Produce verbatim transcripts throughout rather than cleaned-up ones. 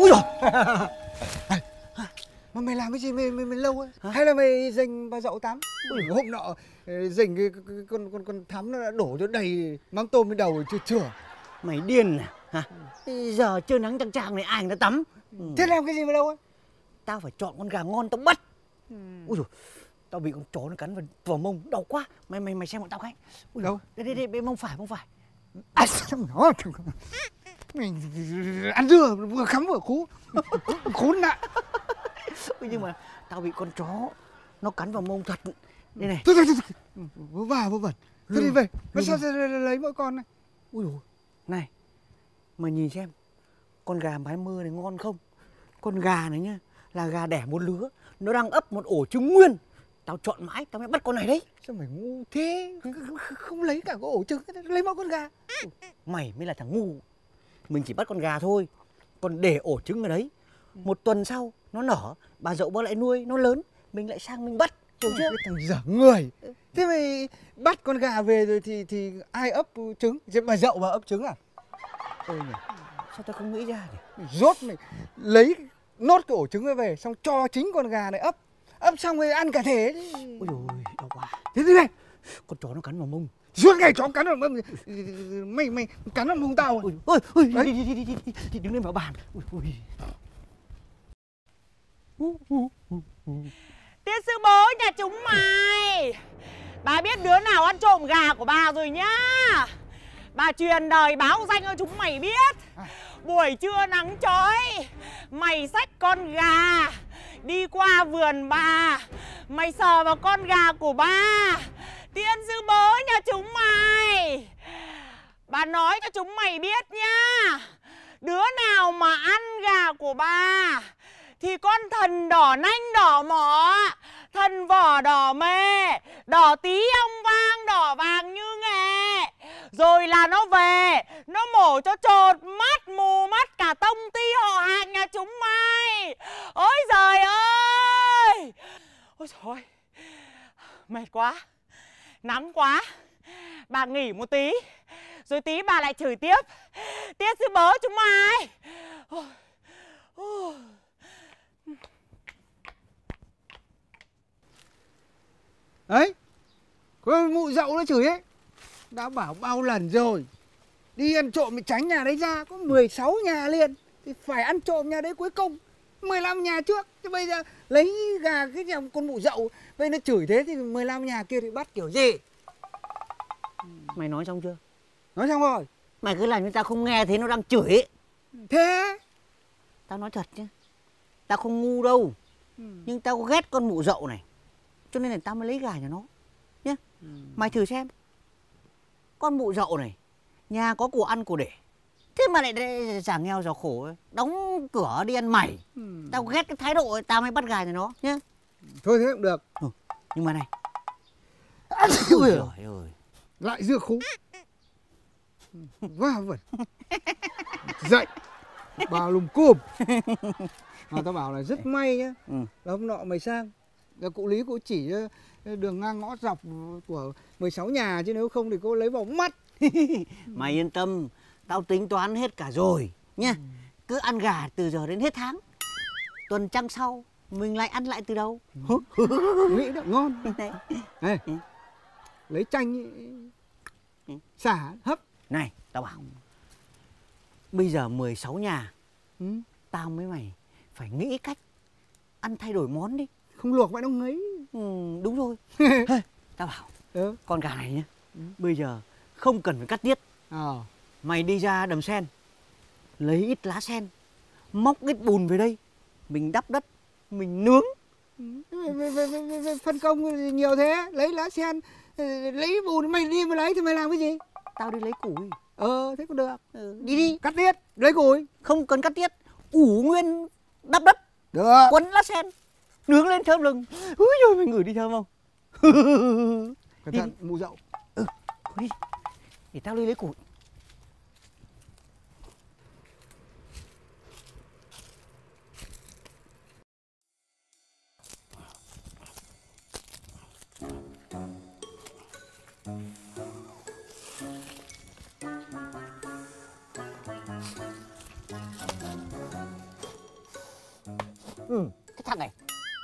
Úi giời. Mà mày làm cái gì mày mày, mày lâu ấy? Hả? Hay là mày dành bà dậu tắm? Ui, hôm nọ dành cái con con con thắm nó đã đổ cho đầy mắm tôm lên đầu chưa chửa. Mày điên à? Hả? Bây giờ chưa nắng trăng tràng này ai nó tắm. Ừ. Thế làm cái gì mà lâu ấy? Tao phải chọn con gà ngon tao bắt. Ừ. Úi giời. Tao bị con chó nó cắn vào, vào mông đau quá. Mày mày mày xem bọn tao cái. Ui đâu? Đây đây đây bên mông phải mông phải. À, nó mình ăn dưa vừa khắm vừa cú khốn nạn. Nhưng mà tao bị con chó nó cắn vào mông thật đây này. Thôi thôi thôi vô vả vô vẩn. Thôi đi về nó sao lấy mỗi con này. Ui dồi này mà nhìn xem con gà mái mưa này ngon không. Con gà này nhá là gà đẻ một lứa, nó đang ấp một ổ trứng nguyên. Tao chọn mãi tao mới bắt con này đấy. Sao mày ngu thế, không lấy cả cái ổ trứng lấy mỗi con gà. Mày mới là thằng ngu. Mình chỉ bắt con gà thôi, còn để ổ trứng ở đấy. Một tuần sau nó nở, bà dậu bác lại nuôi, nó lớn, mình lại sang mình bắt, hiểu chưa? Thằng dở người. Thế mày bắt con gà về rồi thì thì ai ấp trứng? Chứ bà dậu bà ấp trứng à? Ôi nhỉ, sao tao không nghĩ ra nhỉ? Rốt mày lấy nốt cái ổ trứng về, xong cho chính con gà này ấp, ấp xong rồi ăn cả thể. Ôi dồi, đau quá. Thế thế này, con chó nó cắn vào mông. Suốt ngày chó cắn vào mông, mày mày cắn vào mông tao. Ôi, ôi, ôi đi, đi, đi, đi, đi, đứng lên vào bàn. Ôi, ôi. Tiên sư bố nhà chúng mày, bà biết đứa nào ăn trộm gà của bà rồi nhá. Bà truyền đời báo danh cho chúng mày biết. Buổi trưa nắng chói, mày xách con gà đi qua vườn bà, mày sờ vào con gà của bà. Tiên sư bố nhà chúng mày, bà nói cho chúng mày biết nha, đứa nào mà ăn gà của bà thì con thần đỏ nanh đỏ mỏ, thần vỏ đỏ mề, đỏ tí ong vang, đỏ vàng như nghệ. Rồi là nó về, nó mổ cho trột mắt, mù mắt cả tông ti họ hàng nhà chúng mày. Ôi giời ơi. Ôi trời ơi, mệt quá, nắng quá, bà nghỉ một tí, rồi tí bà lại chửi tiếp. Tiết sư bớ chúng mày. Đấy, có mụ dậu nó chửi ấy. Đã bảo bao lần rồi, đi ăn trộm thì tránh nhà đấy ra, có mười sáu nhà liền thì phải ăn trộm nhà đấy cuối cùng, mười lăm nhà trước. Chứ bây giờ lấy gà cái nhà con mụ dậu, bây nó chửi thế thì mười lăm nhà kia thì bắt kiểu gì? Mày nói xong chưa? Nói xong rồi. Mày cứ làm như tao không nghe, thế nó đang chửi. Thế? Tao nói thật chứ, tao không ngu đâu. Ừ. Nhưng tao ghét con mụ dậu này, cho nên là tao mới lấy gà nhà nó nhá. Ừ. Mày thử xem, con mụ dậu này nhà có của ăn của để, thế mà lại giả nghèo giả khổ, đóng cửa đi ăn mày. Ừ. Tao ghét cái thái độ, tao mới bắt gà nhà nó nhá. Thôi thế cũng được. Ừ. Nhưng mà này. Ôi trời ơi, lại dưa khú. Vá vẩn. Dậy bao lùm cùm. Mà tao bảo là rất may nhá. Ừ. Là hôm nọ mày sang, cụ Lý cụ chỉ đường ngang ngõ dọc của mười sáu nhà, chứ nếu không thì cô lấy vào mắt. Mày yên tâm, tao tính toán hết cả rồi nhá. Ừ. Cứ ăn gà từ giờ đến hết tháng, tuần trăng sau mình lại ăn lại từ đầu. Ừ. Nghĩ được ngon. Ê, ừ. Lấy chanh ừ. xả hấp. Này tao bảo, bây giờ mười sáu nhà ừ. tao mới mày phải nghĩ cách ăn thay đổi món đi, không luộc mãi nó ngấy. Ừ, đúng rồi. Tao bảo ừ. con gà này nhá, ừ. bây giờ không cần phải cắt tiết. À. Mày đi ra đầm sen, lấy ít lá sen, móc ít bùn về đây, mình đắp đất, mình nướng. Ừ. Phân công nhiều thế, lấy lá sen, lấy bùn, mày đi mà lấy thì mày làm cái gì? Tao đi lấy củi. Ờ thế cũng được. Ừ. Đi đi. Cắt tiết. Lấy củi. Không cần cắt tiết. Ủ nguyên đắp đất. Được. Quấn lá sen. Nướng lên thơm lừng. Úi rồi mình ngửi đi thơm không? Cẩn thận mù dậu. Ừ. Đi. Để tao đi lấy củi. Ừ, cái thằng này,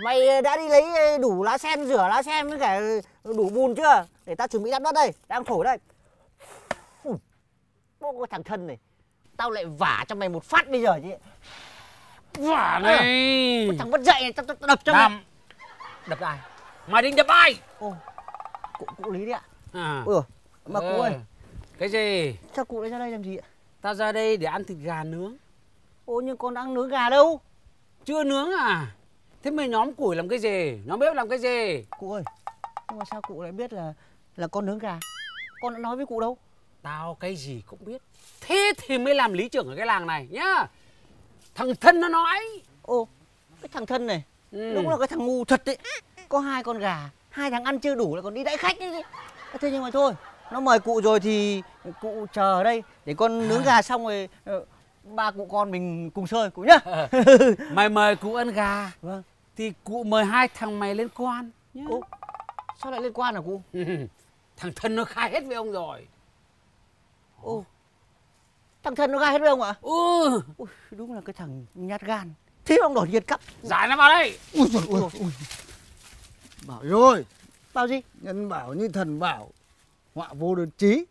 mày đã đi lấy đủ lá sen, rửa lá sen với cả đủ bùn chưa? Để tao chuẩn bị đắp đất đây, đang thổi đây. Ừ. Ô, thằng thân này, tao lại vả cho mày một phát bây giờ chứ. Vả này. À, thằng mất dậy này, tao, tao đập cho mày. Đập. Đập ai? Mày định đập ai? Ô, cụ, cụ Lý đấy ạ. À. Ủa, mà ừ. Cụ ơi. Cái gì? Sao cụ lại ra đây làm gì ạ? Tao ra đây để ăn thịt gà nướng. Ô, nhưng con đang nướng gà đâu? Chưa nướng à? Thế mày nhóm củi làm cái gì? Nhóm bếp làm cái gì? Cụ ơi, nhưng mà sao cụ lại biết là là con nướng gà? Con đã nói với cụ đâu. Tao cái gì cũng biết. Thế thì mới làm lý trưởng ở cái làng này nhá. Thằng Thân nó nói. Ô, cái thằng Thân này, ừ. Đúng là cái thằng ngu thật đấy. Có hai con gà, hai thằng ăn chưa đủ lại còn đi đãi khách đấy. Thế nhưng mà thôi, nó mời cụ rồi thì cụ chờ ở đây để con nướng à. Gà xong rồi ba cụ con mình cùng chơi cụ nhá. À, mày mời cụ ăn gà. Vâng. Thì cụ mời hai thằng mày lên quan nhá. Ô, sao lại lên quan hả cụ? Ừ, thằng Thân nó khai hết với ông rồi. Ô, thằng Thân nó khai hết với ông ạ? Ừ. Ui, đúng là cái thằng nhát gan. Thế ông đòi nhiệt cắp. Giải nó vào đây. Ui giời ơi. Bảo rồi. Bảo gì? Nhân bảo như thần bảo. Họa vô đơn chí.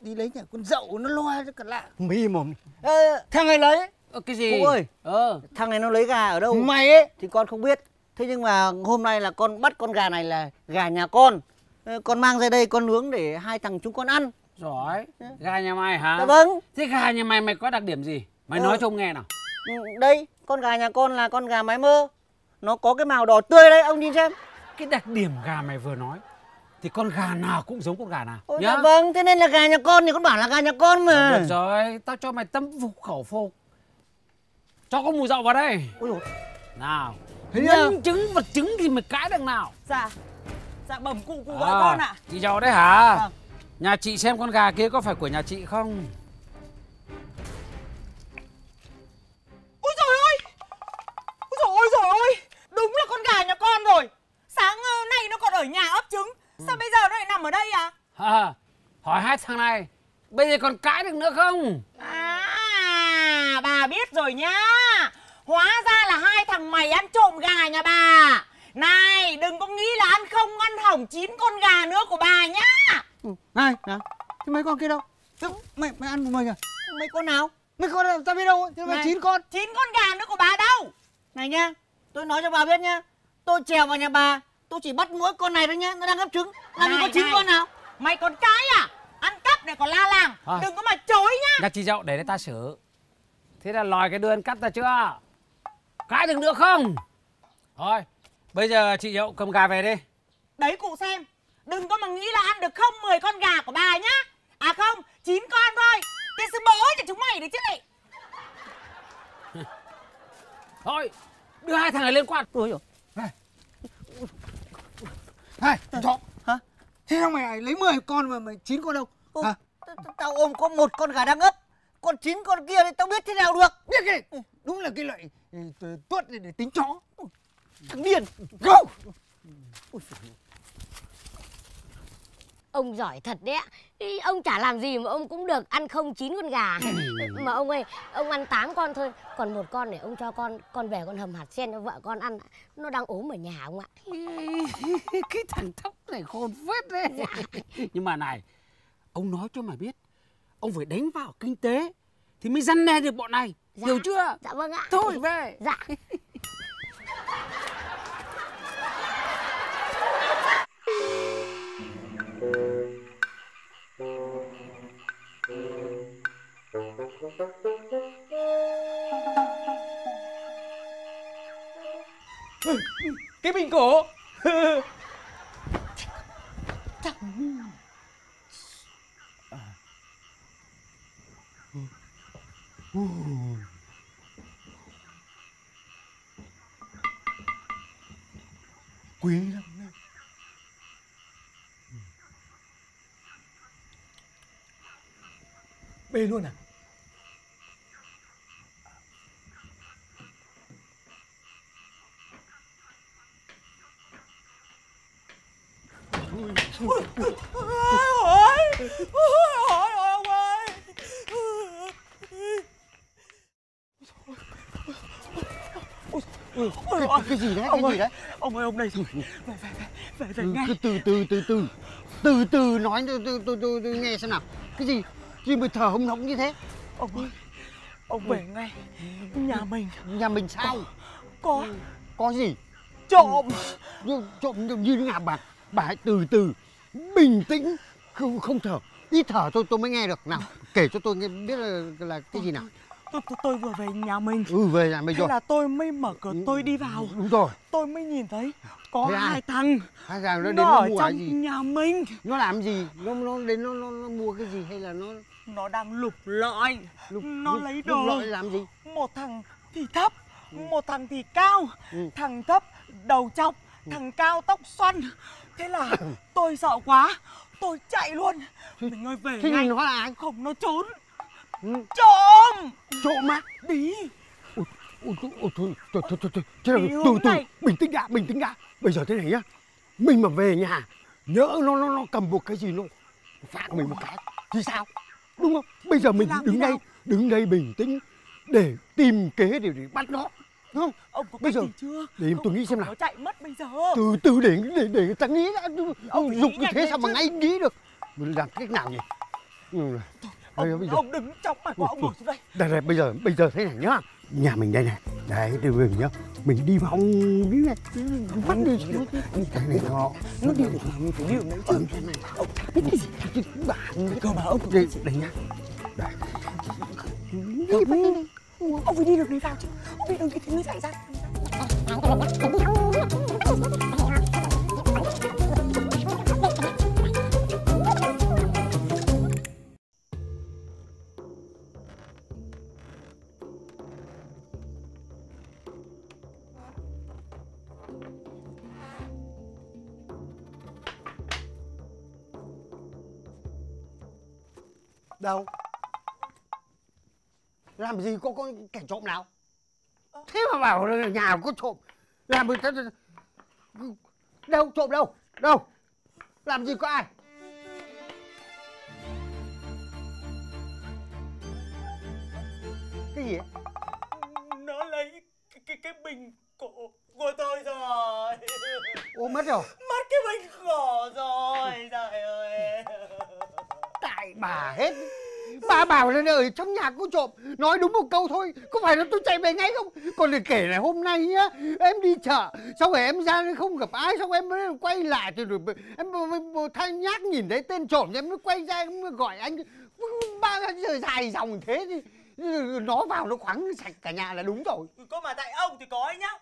Đi lấy nhà con dậu nó loa cho cả lạ. Mì mồm. Ê, thằng này lấy. Ờ, cái gì? Cụ ơi. Ờ. Thằng này nó lấy gà ở đâu? Mày ấy. Thì con không biết. Thế nhưng mà hôm nay là con bắt con gà này là gà nhà con. Con mang ra đây con nướng để hai thằng chúng con ăn. Giỏi. Gà nhà mày hả? Dạ vâng. Thế gà nhà mày mày có đặc điểm gì? Mày ờ. Nói cho ông nghe nào. Đây, con gà nhà con là con gà mái mơ. Nó có cái màu đỏ tươi đấy, ông nhìn xem. Cái đặc điểm gà mày vừa nói thì con gà nào cũng giống con gà nào. Ôi nhá. Dạ vâng, thế nên là gà nhà con thì con bảo là gà nhà con mà. Được, được rồi, tao cho mày tâm phục khẩu phục. Cho con mù dậu vào đây. Ôi dồi. Nào, nhân chứng vật chứng thì mày cãi được nào. Dạ, dạ bẩm cụ, cụ gọi à, con ạ. À. Chị giàu đấy hả? Dạ. Nhà chị xem con gà kia có phải của nhà chị không? Ôi dồi ôi. Ôi dồi ôi dồi ôi. Đúng là con gà nhà con rồi. Sáng nay nó còn ở nhà ấp trứng. Sao ừ. Bây giờ nó lại nằm ở đây à? À, hỏi hai thằng này, bây giờ còn cãi được nữa không? À, bà biết rồi nhá. Hóa ra là hai thằng mày ăn trộm gà nhà bà. Này, đừng có nghĩ là ăn không ăn hỏng chín con gà nữa của bà nhá. Ừ. Này, nào, thế mấy con kia đâu? Thế mày, mày ăn một mình à? Mấy con nào? Mấy con nào, tao biết đâu, thế mày chín con. Chín con gà nữa của bà đâu? Này nhá, tôi nói cho bà biết nhá. Tôi trèo vào nhà bà. Tôi chỉ bắt mỗi con này thôi nhá, nó đang ấp trứng. Làm gì có chín con nào? Mày còn cái à? Ăn cắp này còn la làng à. Đừng có mà chối nhá. Nhà chị Dậu để đấy ta xử. Thế là lòi cái đứa ăn cắp ta chưa? Cãi được nữa không? Thôi, bây giờ chị Dậu cầm gà về đi. Đấy cụ xem. Đừng có mà nghĩ là ăn được không mười con gà của bà nhá. À không, chín con thôi. Thì sự bố cho chúng mày đấy chứ này. Thôi, đưa hai thằng này lên quan. Ôi dồi. Này, Dậu. Hả? Thế sao mày lấy mười con mà mày chín con đâu? Ô, hả? Tao ôm có một con gà đang ấp. Còn chín con kia thì tao biết thế nào được. Biết cái này, đúng là cái loại tuốt này để tính chó. Thằng điên. Go. Ông giỏi thật đấy ạ. Ông chả làm gì mà ông cũng được ăn không chín con gà. Mà ông ơi, ông ăn tám con thôi. Còn một con để ông cho con. Con về con hầm hạt sen cho vợ con ăn. Nó đang ốm ở nhà ông ạ. Cái thằng Thóc này khôn phết đấy. Dạ. Nhưng mà này, ông nói cho mày biết, ông phải đánh vào kinh tế thì mới răn đe được bọn này. Dạ. Hiểu chưa? Dạ vâng ạ. Thôi về. Dạ. Cái bình cổ. Quý lắm đấy. Bê luôn à? Ôi, ôi, ôi, ôi, ôi, ông ơi. Ôi, cái, cái gì đấy, cái gì đấy? Ông ơi, ông đây rồi. Về, về, về, về, về ngay. Từ, từ, từ, từ. Từ, từ nói, tôi, tôi, tôi nghe xem nào. Cái gì? Gì mà thở hông hổng như thế? Ông ơi, ông về ngay. Nhà mình. Nhà mình sao? Có. Có gì? Trộm. Trộm như nhà bạc. Bà hãy từ từ, bình tĩnh, không không thở, ít thở tôi tôi mới nghe được. Nào, kể cho tôi nghe biết là, là cái gì nào. Tôi, tôi tôi vừa về nhà mình. Ừ, về nhà mình thế rồi. Thế là tôi mới mở cửa tôi đi vào. Đúng rồi. Tôi mới nhìn thấy có thế hai à? thằng. Hai thằng nó đến nó, nó mua cái gì? Nhà mình. Nó làm gì? Nó nó đến nó, nó nó mua cái gì hay là nó? Nó đang lục lọi. Lục, nó lục, lấy đồ. Lục lọi làm gì? Một thằng thì thấp, ừ. một thằng thì cao. Ừ. Thằng thấp đầu trọc, thằng cao tóc xoăn. Thế là tôi sợ quá, tôi chạy luôn. Mình ơi, về thế ngay. Nó là ai? Không, nó trốn. Ừ. Trộm. Trộm á? Đi. Ôi, ôi, ôi, thôi, thôi, thôi, thôi, thôi. Thế là từ từ, bình tĩnh đã, bình tĩnh đã. Bây giờ thế này nhá, mình mà về nhà, nhỡ nó nó, nó cầm một cái gì nó phạt mình một cái, thì sao? Đúng không? Bây giờ mình đứng đây, đứng đây bình tĩnh để tìm kế để, để bắt nó. Không, ông có bây giờ chưa? Để em tôi nghĩ xem nào. Nó chạy mất bây giờ. Từ từ để để để ta nghĩ đã. Ông dục như thế sao mà ngay nghĩ được? Mình làm cách nào nhỉ? Ừ. Thôi, ông, đây, bây giờ. Ông đứng trong mặt của ông ngồi xuống đây. Đây này, bây giờ bây giờ thế này nhá. Nhà mình đây này. Đấy, từ từ nhá. Mình đi vào bí mật bắt đi chứ. Cái này nó nó đi được làm cái điều đấy chứ. Ông biết cái gì? Cái bản cơ mà ông đây đây nhá. Đây. Đi vào đây. Ông phải đi được đi vào chứ. Ông bị đừng cái thứ mới xảy ra. Đâu? Làm gì có, có kẻ trộm nào? Thế mà bảo là nhà có trộm. Làm mình ta... Đâu, trộm đâu? Đâu? Làm gì có ai? Cái gì ấy? Nó lấy cái, cái, cái bình cổ của tôi rồi. Ô, mất rồi? Mất cái bình cổ rồi, trời ơi. Tại bà hết. Bà bảo là ở trong nhà có trộm, nói đúng một câu thôi, có phải là tôi chạy về ngay không? Còn để kể là hôm nay nhá, em đi chợ, sau rồi em ra không gặp ai, sau em mới quay lại thì rồi em thay nhác nhìn thấy tên trộm, em mới quay ra em gọi anh, ba giờ dài dòng thế thì nó vào nó khoáng sạch cả nhà là đúng rồi. Có mà tại ông thì có ấy nhá,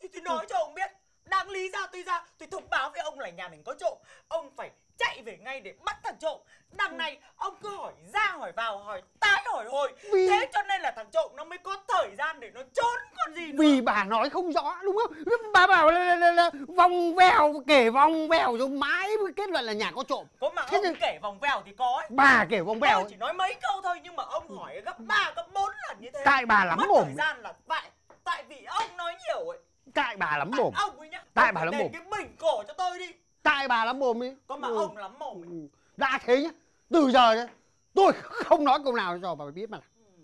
thì nói cho ông biết, đang lý ra tôi ra, tôi thông báo với ông là nhà mình có trộm, ông phải chạy về ngay để bắt thằng trộm. Đằng này ông cứ hỏi ra hỏi vào, hỏi tái hỏi hồi. Vì... thế cho nên là thằng trộm nó mới có thời gian để nó trốn còn gì nữa. Vì bà nói không rõ đúng không? Bà bảo là, là, là, là vòng vèo, kể vòng vèo rồi mãi mới kết luận là nhà có trộm. Có mà thế ông thì... kể vòng vèo thì có ấy. Bà kể vòng vèo. Tôi chỉ nói mấy câu thôi nhưng mà ông hỏi gấp ba, gấp bốn lần như thế. Tại bà lắm mồm. Mất thời gian là tại, tại vì ông nói nhiều ấy. Tại bà lắm mồm. Ông ấy nhá. Tại bà lắm mồm. Cái bình cổ cho tôi đi. Tại bà lắm mồm ấy. Có mà ừ. ông lắm mồm ấy. Đã thế nhá, từ giờ nhá, tôi không nói câu nào cho bà biết mà. Ừ.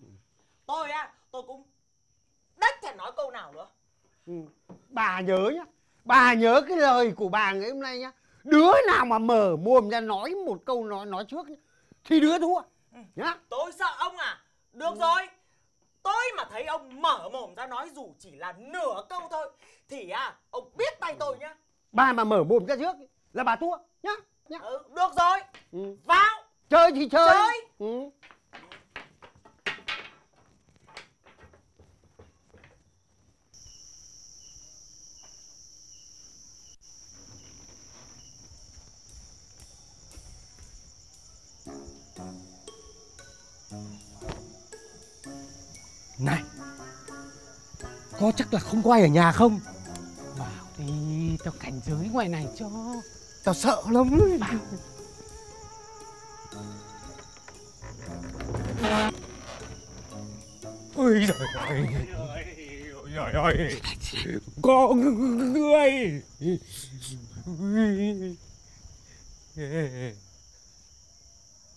Tôi á, tôi cũng đếch chẳng nói câu nào nữa. Ừ. Bà nhớ nhá, bà nhớ cái lời của bà ngày hôm nay nhá. Đứa nào mà mở mồm ra nói một câu nói nói trước nhá, thì đứa thua. Ừ. Nhá. Tôi sợ ông à? Được ừ. rồi, tôi mà thấy ông mở mồm ra nói dù chỉ là nửa câu thôi, thì à, ông biết tay tôi nhá. Bà mà mở mồm ra trước là bà thua nhá. Nhá. Ừ, được rồi. Ừ. Vào. Chơi thì chơi. Chơi. Ừ. Này, có chắc là không có ai ở nhà không? Bảo đi, tao cảnh giới ngoài này cho. Tao sợ lắm. Ôi giời ơi, trời ơi, có người.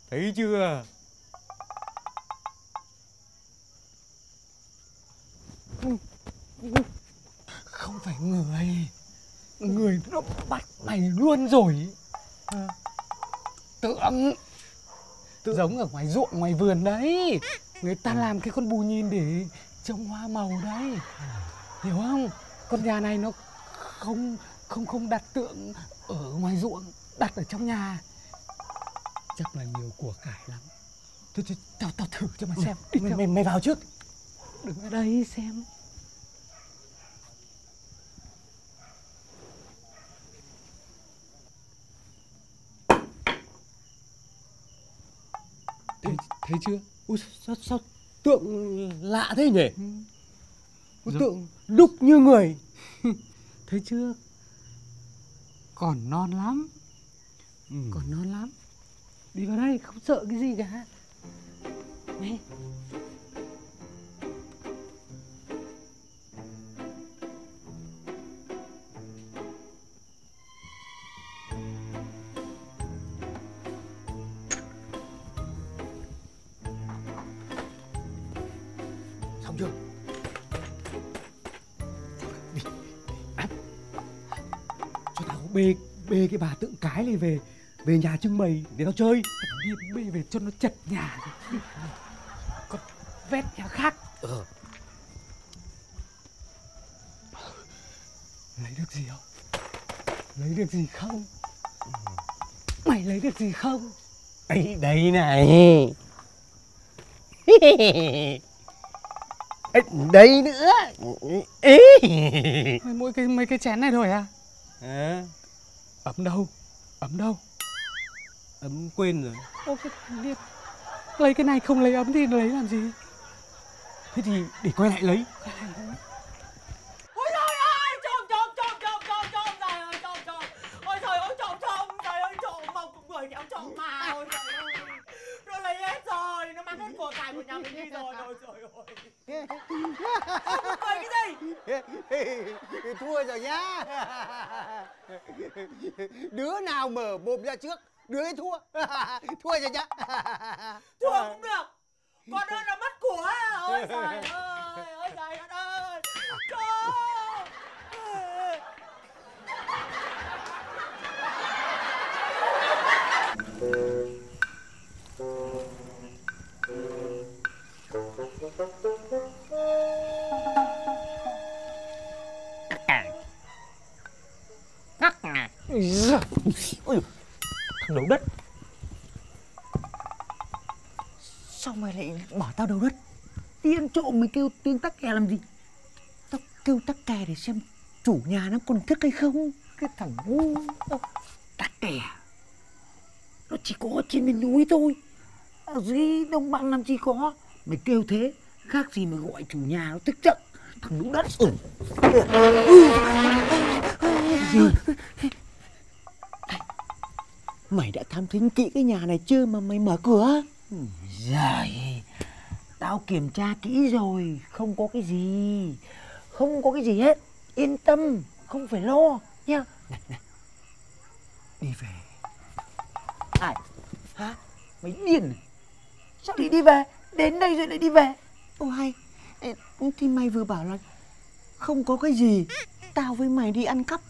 Thấy chưa? Không phải người. Người nó bắt mày luôn rồi. Tượng. Tượng giống ở ngoài ruộng, ngoài vườn đấy. Người ta làm cái con bù nhìn để trồng hoa màu đấy. Hiểu không? Con nhà này nó không không không đặt tượng ở ngoài ruộng, đặt ở trong nhà. Chắc là nhiều của cải lắm. Thôi, thôi tao tao thử cho mà xem. Ừ, mày, mày mày vào trước. Đứng ở đây xem. Thấy, thấy chưa? Ui sao, sao tượng lạ thế nhỉ? Ừ. Ui, tượng đúc như người. Thấy chưa? Còn non lắm. Ừ. Còn non lắm. Đi vào đây, không sợ cái gì cả. Này. Xong chưa? Đi. À. Cho tao bê bê cái bà tượng cái này về. Về nhà trưng bày để tao chơi. Đi bê về cho nó chật nhà. Còn vét nhà khác. Ờ. Lấy được gì không? Lấy được gì không? Mày lấy được gì không? Ấy đây này. Ấy đây nữa. Mày mỗi cái mấy cái chén này thôi à? À. Ấm đâu? Ấm đâu? Ấm quên rồi. Ô, cái, lấy cái này không lấy ấm thì lấy làm gì? Thế thì để quay lại lấy. Ôi trời ơi, trộm trộm trộm trộm trộm trộm trời ơi trộm trộm. Ôi trời ơi trộm trộm trời ơi trộm mà cũng người kéo trộm mà. Ôi trời ơi, nó lấy hết rồi, nó mang hết của cải của nhà mình đi rồi. Ôi trời ơi. Không cười cái gì? Thua rồi nhá. Đứa nào mở mồm ra trước đứa ấy thua. Thua rồi nhá. Thua cũng được, còn hơn là mất của. Ôi trời ơi, ôi trời ơi. Ôi đấu đất. Sao mày lại bảo tao đấu đất? Tiên trộm mày kêu tiếng tắc kè làm gì? Tao kêu tắc kè để xem chủ nhà nó còn thức hay không. Cái thằng ngu. Tắc kè nó chỉ có trên miền núi thôi, ở dưới đồng bằng làm gì có. Mày kêu thế khác gì mày gọi chủ nhà nó thức giận. Thằng đấu đất. Ừ. Gì? Mày đã thám thính kỹ cái nhà này chưa mà mày mở cửa? Giời, tao kiểm tra kỹ rồi, không có cái gì, không có cái gì hết, yên tâm, không phải lo nhá. Này, này. Đi về. Ai? Hả? Mày điên này. Sao lại đi về? Đến đây rồi lại đi về? Ô hay, thì mày vừa bảo là không có cái gì, tao với mày đi ăn cắp.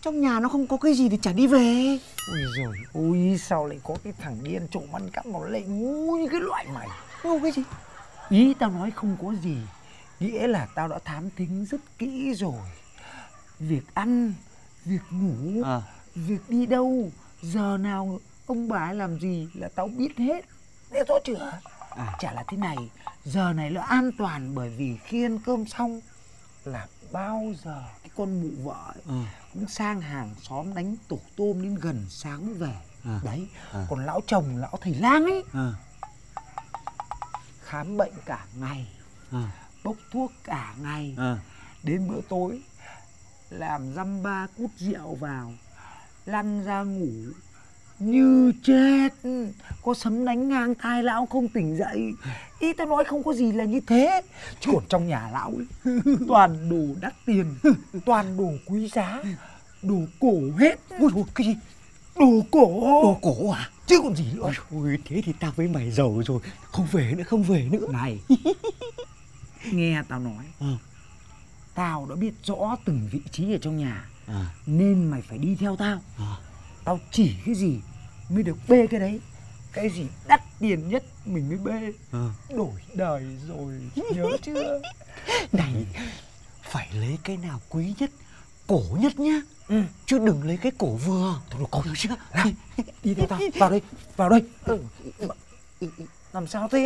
Trong nhà nó không có cái gì thì chả đi về. Ôi giời ôi, sao lại có cái thằng điên trộm ăn cắp nó lại ngu như cái loại mày. Ngu cái gì? Ý tao nói không có gì, nghĩa là tao đã thám thính rất kỹ rồi. Việc ăn, việc ngủ, à. Việc đi đâu, giờ nào ông bà ấy làm gì là tao biết hết. Để rõ chưa? À. Chả là thế này, giờ này nó an toàn bởi vì khi ăn cơm xong là bao giờ cái con mụ vợ ấy, ừ. cũng sang hàng xóm đánh tổ tôm đến gần sáng mới về. À. Đấy, à. Còn lão chồng, lão thầy lang ấy, à. khám bệnh cả ngày, à. bốc thuốc cả ngày, à. Đến bữa tối làm dăm ba cút rượu vào, lăn ra ngủ như chết. Có sấm đánh ngang tai lão không tỉnh dậy. Ý tao nói không có gì là như thế. Chứ còn trong nhà lão ấy toàn đồ đắt tiền, toàn đồ quý giá, đồ cổ hết. Ôi ôi, cái gì? Đồ cổ? Đồ cổ à? Chứ còn gì nữa. Ôi, ôi, thế thì tao với mày giàu rồi. Không về nữa, không về nữa. Này, nghe tao nói, à. Tao đã biết rõ từng vị trí ở trong nhà, à. Nên mày phải đi theo tao, à. Tao chỉ cái gì mới được bê cái đấy. Cái gì đắt tiền nhất mình mới bê, à. Đổi đời rồi, nhớ chưa? Này, phải lấy cái nào quý nhất, cổ nhất nhá, ừ. Chứ đừng lấy cái cổ vừa. Thôi được, có nhớ chưa? Nào, đi theo tao, vào đây, vào đây. Ừ. Làm sao thế?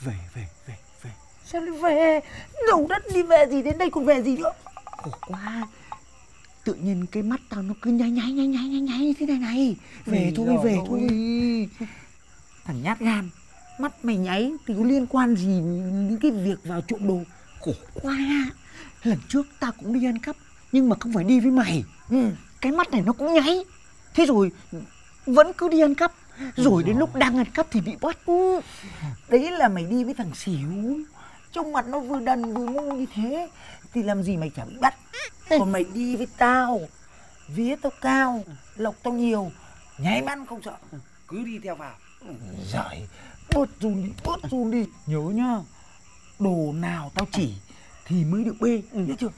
Về, về, về, về. Sao đi về? Đầu đất đi về gì, đến đây còn về gì nữa? Khổ quá. Tự nhiên cái mắt tao nó cứ nháy nháy nháy nháy nháy nháy như thế này này. Về Vì thôi, về ơi. Thôi. Thằng nhát gan, mắt mày nháy thì có liên quan gì những cái việc vào trộm đồ. Khổ quá. Lần trước tao cũng đi ăn cắp, nhưng mà không phải đi với mày. Ừ. Cái mắt này nó cũng nháy. Thế rồi vẫn cứ đi ăn cắp. Rồi đến lúc đang ăn cắp thì bị bắt. Đấy là mày đi với thằng xỉu. Trong mặt nó vừa đần vừa ngu như thế thì làm gì mày chả bị bắt. Còn mày đi với tao, vía tao cao, lộc tao nhiều, nháy mắt không sợ, cứ đi theo vào. Giỏi, bớt run đi, bớt run đi. Nhớ nhá, đồ nào tao chỉ thì mới được bê, nhớ chưa?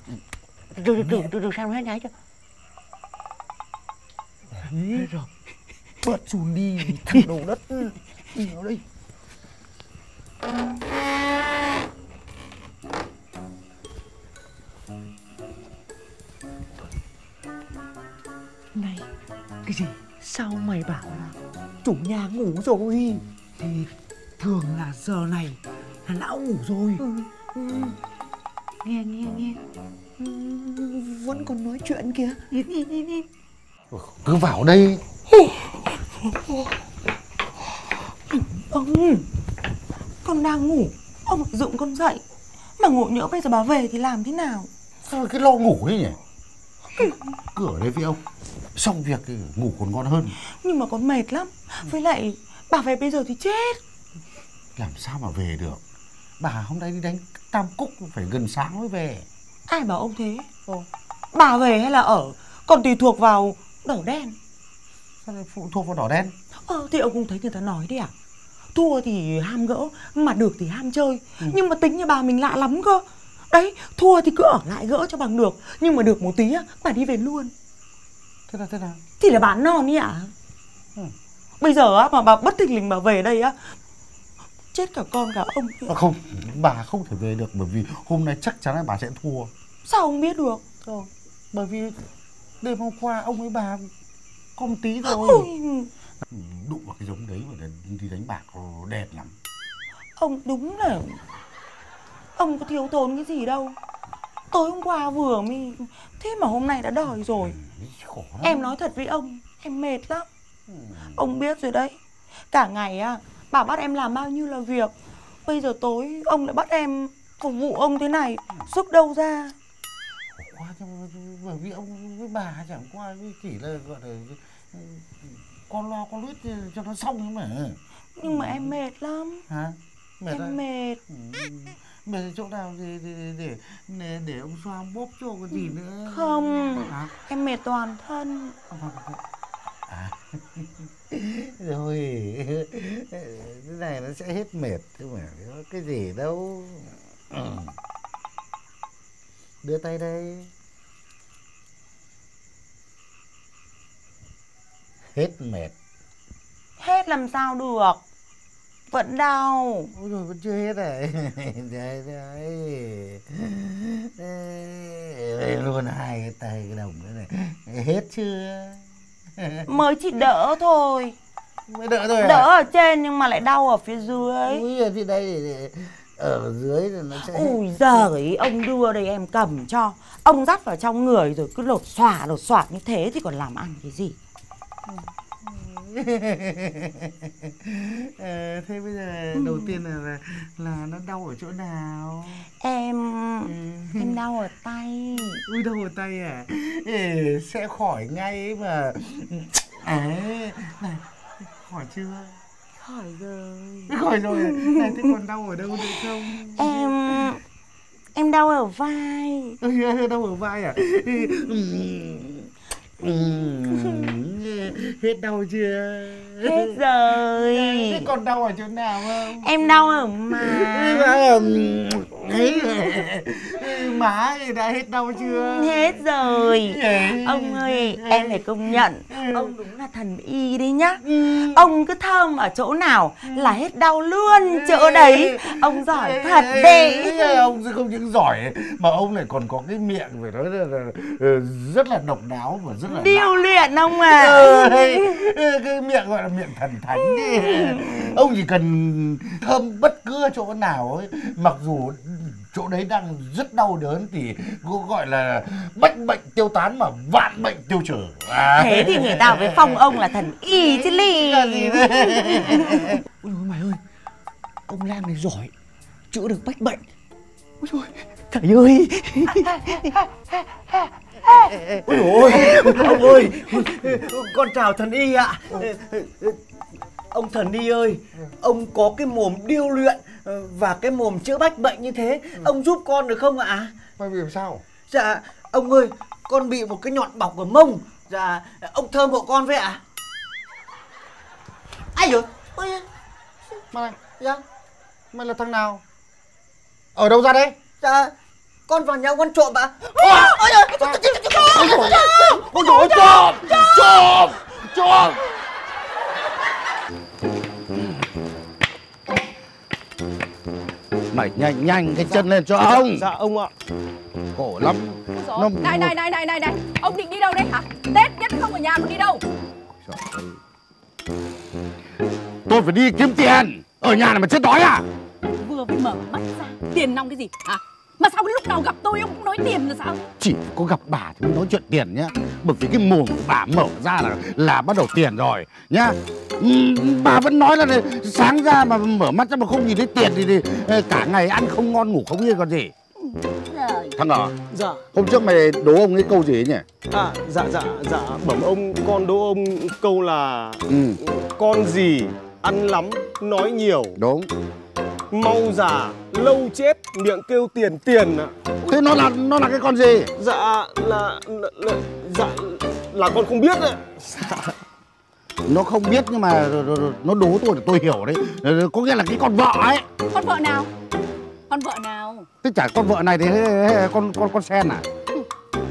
Được, được, được, được, sao nó hết nháy chưa? Đấy rồi. Bớt xuống đi, thằng đồ đất. Đi vào đây. Này, cái gì? Sao mày bảo là chủ nhà ngủ rồi? Thì thường là giờ này là lão ngủ rồi. Ừ, ừ. Nghe, nghe, nghe. Ừ, vẫn còn nói chuyện kìa. Đi, đi, đi, đi. Cứ vào đây. Ông, con đang ngủ, ông phải dựng con dậy. Mà ngộ nhỡ bây giờ bà về thì làm thế nào? Sao cái lo ngủ ấy nhỉ? Ừ. Cửa đấy với ông, xong việc thì ngủ còn ngon hơn. Nhưng mà con mệt lắm, với lại bà về bây giờ thì chết. Làm sao mà về được? Bà hôm nay đi đánh Tam Cúc phải gần sáng mới về. Ai bảo ông thế? Ừ. Bà về hay là ở còn tùy thuộc vào đỏ đen. Phụ thuộc vào đỏ đen. Ờ thì ông cũng thấy người ta nói đi à. Thua thì ham gỡ, mà được thì ham chơi, ừ. Nhưng mà tính như bà mình lạ lắm cơ. Đấy, thua thì cứ ở lại gỡ cho bằng được. Nhưng mà được một tí á, bà đi về luôn. Thế nào, thế nào? Thì là bán non đi ạ, ừ. Bây giờ á, mà bà bất thình lình bà về đây á, chết cả con cả ông à. Không, bà không thể về được. Bởi vì hôm nay chắc chắn là bà sẽ thua. Sao ông biết được? Rồi. Bởi vì đêm hôm qua ông với bà không tí thôi. Ôi. Đụng vào cái giống đấy mà đi đánh bạc đẹp lắm. Ông đúng là ông có thiếu thốn cái gì đâu. Tối hôm qua vừa mới, thế mà hôm nay đã đòi rồi. Ừ, em nói thật với ông, em mệt lắm, ừ. Ông biết rồi đấy. Cả ngày à, bà bắt em làm bao nhiêu là việc. Bây giờ tối ông lại bắt em phục vụ ông thế này, sức đâu ra. Bởi vì ông với bà chẳng qua chỉ là gọi là con lo con lướt cho nó xong thôi mà. Nhưng mà em mệt lắm. Hả? Mệt em à? Mệt. Mệt chỗ nào thì để, để để để ông xoa bóp cho còn gì nữa. Không. À? Em mệt toàn thân. À. Rồi cái này nó sẽ hết mệt thôi mà, cái gì đâu. Ừ. Đưa tay đây. Hết mệt. Hết làm sao được? Vẫn đau. Ôi rồi vẫn chưa hết này. Đấy, đấy. Đấy luôn hai cái tay cái đồng nữa này. Hết chưa? Mới chỉ đỡ thôi. Mới đỡ thôi. Đỡ à? Ở trên nhưng mà lại đau ở phía dưới. Ui thì đây để... ở dưới rồi nó sẽ... Ui giời, ông đưa đây em cầm cho. Ông dắt vào trong người rồi cứ lột xòa lột xòa như thế thì còn làm ăn cái gì. À, thế bây giờ đầu ừ. tiên là là nó đau ở chỗ nào? Em ừ. em đau ở tay. Ui, đau ở tay à? Ừ, sẽ khỏi ngay ấy mà. À, này, khỏi chưa? Khỏi rồi. Khỏi rồi. Này, thế còn đau ở đâu nữa không? Em em đau ở vai. Ừ, đau ở vai à? Ừ. Hết đau chưa? Hết rồi. Thế còn đau ở chỗ nào không? Em đau ở má. Má thì đã hết đau chưa? Hết rồi. Ông ơi, em phải công nhận ông đúng là thần y đấy nhá. Ông cứ thơm ở chỗ nào là hết đau luôn chỗ đấy. Ông giỏi thật đấy. Ông không những giỏi mà ông lại còn có cái miệng phải nói là rất là độc đáo và rất là điêu luyện ông à. Cái miệng gọi là miệng thần thánh đi. Ông chỉ cần thơm bất cứ chỗ nào ấy, mặc dù chỗ đấy đang rất đau đớn thì cũng gọi là bách bệnh tiêu tán mà vạn bệnh tiêu trừ. À, thế thì người ta với phong ông là thần y chứ lì. Ôi mày ơi, ông Lang này giỏi, chữa được bách bệnh. Ôi trời thầy ơi. Ôi ôi, ông ơi, con chào thần y ạ. Ông thần y ơi, ông có cái mồm điêu luyện và cái mồm chữa bách bệnh như thế, ông giúp con được không ạ? Mày bị làm sao? Dạ, ông ơi, con bị một cái nhọn bọc ở mông. Dạ, ông thơm hộ con với ạ. Ai vậy? Mày, dạ, mày là thằng nào? Ở đâu ra đấy? Dạ, con vào nhà con trộm ạ. Ôi trời, trộm, trộm, trộm, trộm, trộm. Mày nhanh nhanh cái chân lên cho ông. Dạ ông ạ. Khổ lắm. Này này này này này này, ông định đi đâu đấy hả? Tết nhất không ở nhà còn đi đâu? Tôi phải đi kiếm tiền. Ở nhà này mà chết đói à? Vừa mới mở mắt ra tiền nong cái gì hả? Mà sao cái lúc nào gặp tôi ông cũng nói tiền là sao? Chỉ có gặp bà thì mới nói chuyện tiền nhá. Bởi vì cái mồm của bà mở ra là là bắt đầu tiền rồi nhá. Bà vẫn nói là sáng ra mà mở mắt ra mà không nhìn thấy tiền thì, thì cả ngày ăn không ngon ngủ không yên còn gì. Thằng à, dạ. Hôm trước mày đố ông cái câu gì ấy nhỉ? À, dạ dạ dạ bẩm ông, con đố ông câu là ừ. Con gì ăn lắm nói nhiều. Đúng. Mau già lâu chết miệng kêu tiền tiền ạ. Thế nó là nó là cái con gì? Dạ là, là, là dạ là con không biết ạ. Dạ. Nó không biết nhưng mà nó đố tôi là tôi hiểu đấy. Có nghĩa là cái con vợ ấy. Con vợ nào? Con vợ nào? Thế chả con vợ này thì con con con sen à? Ừ.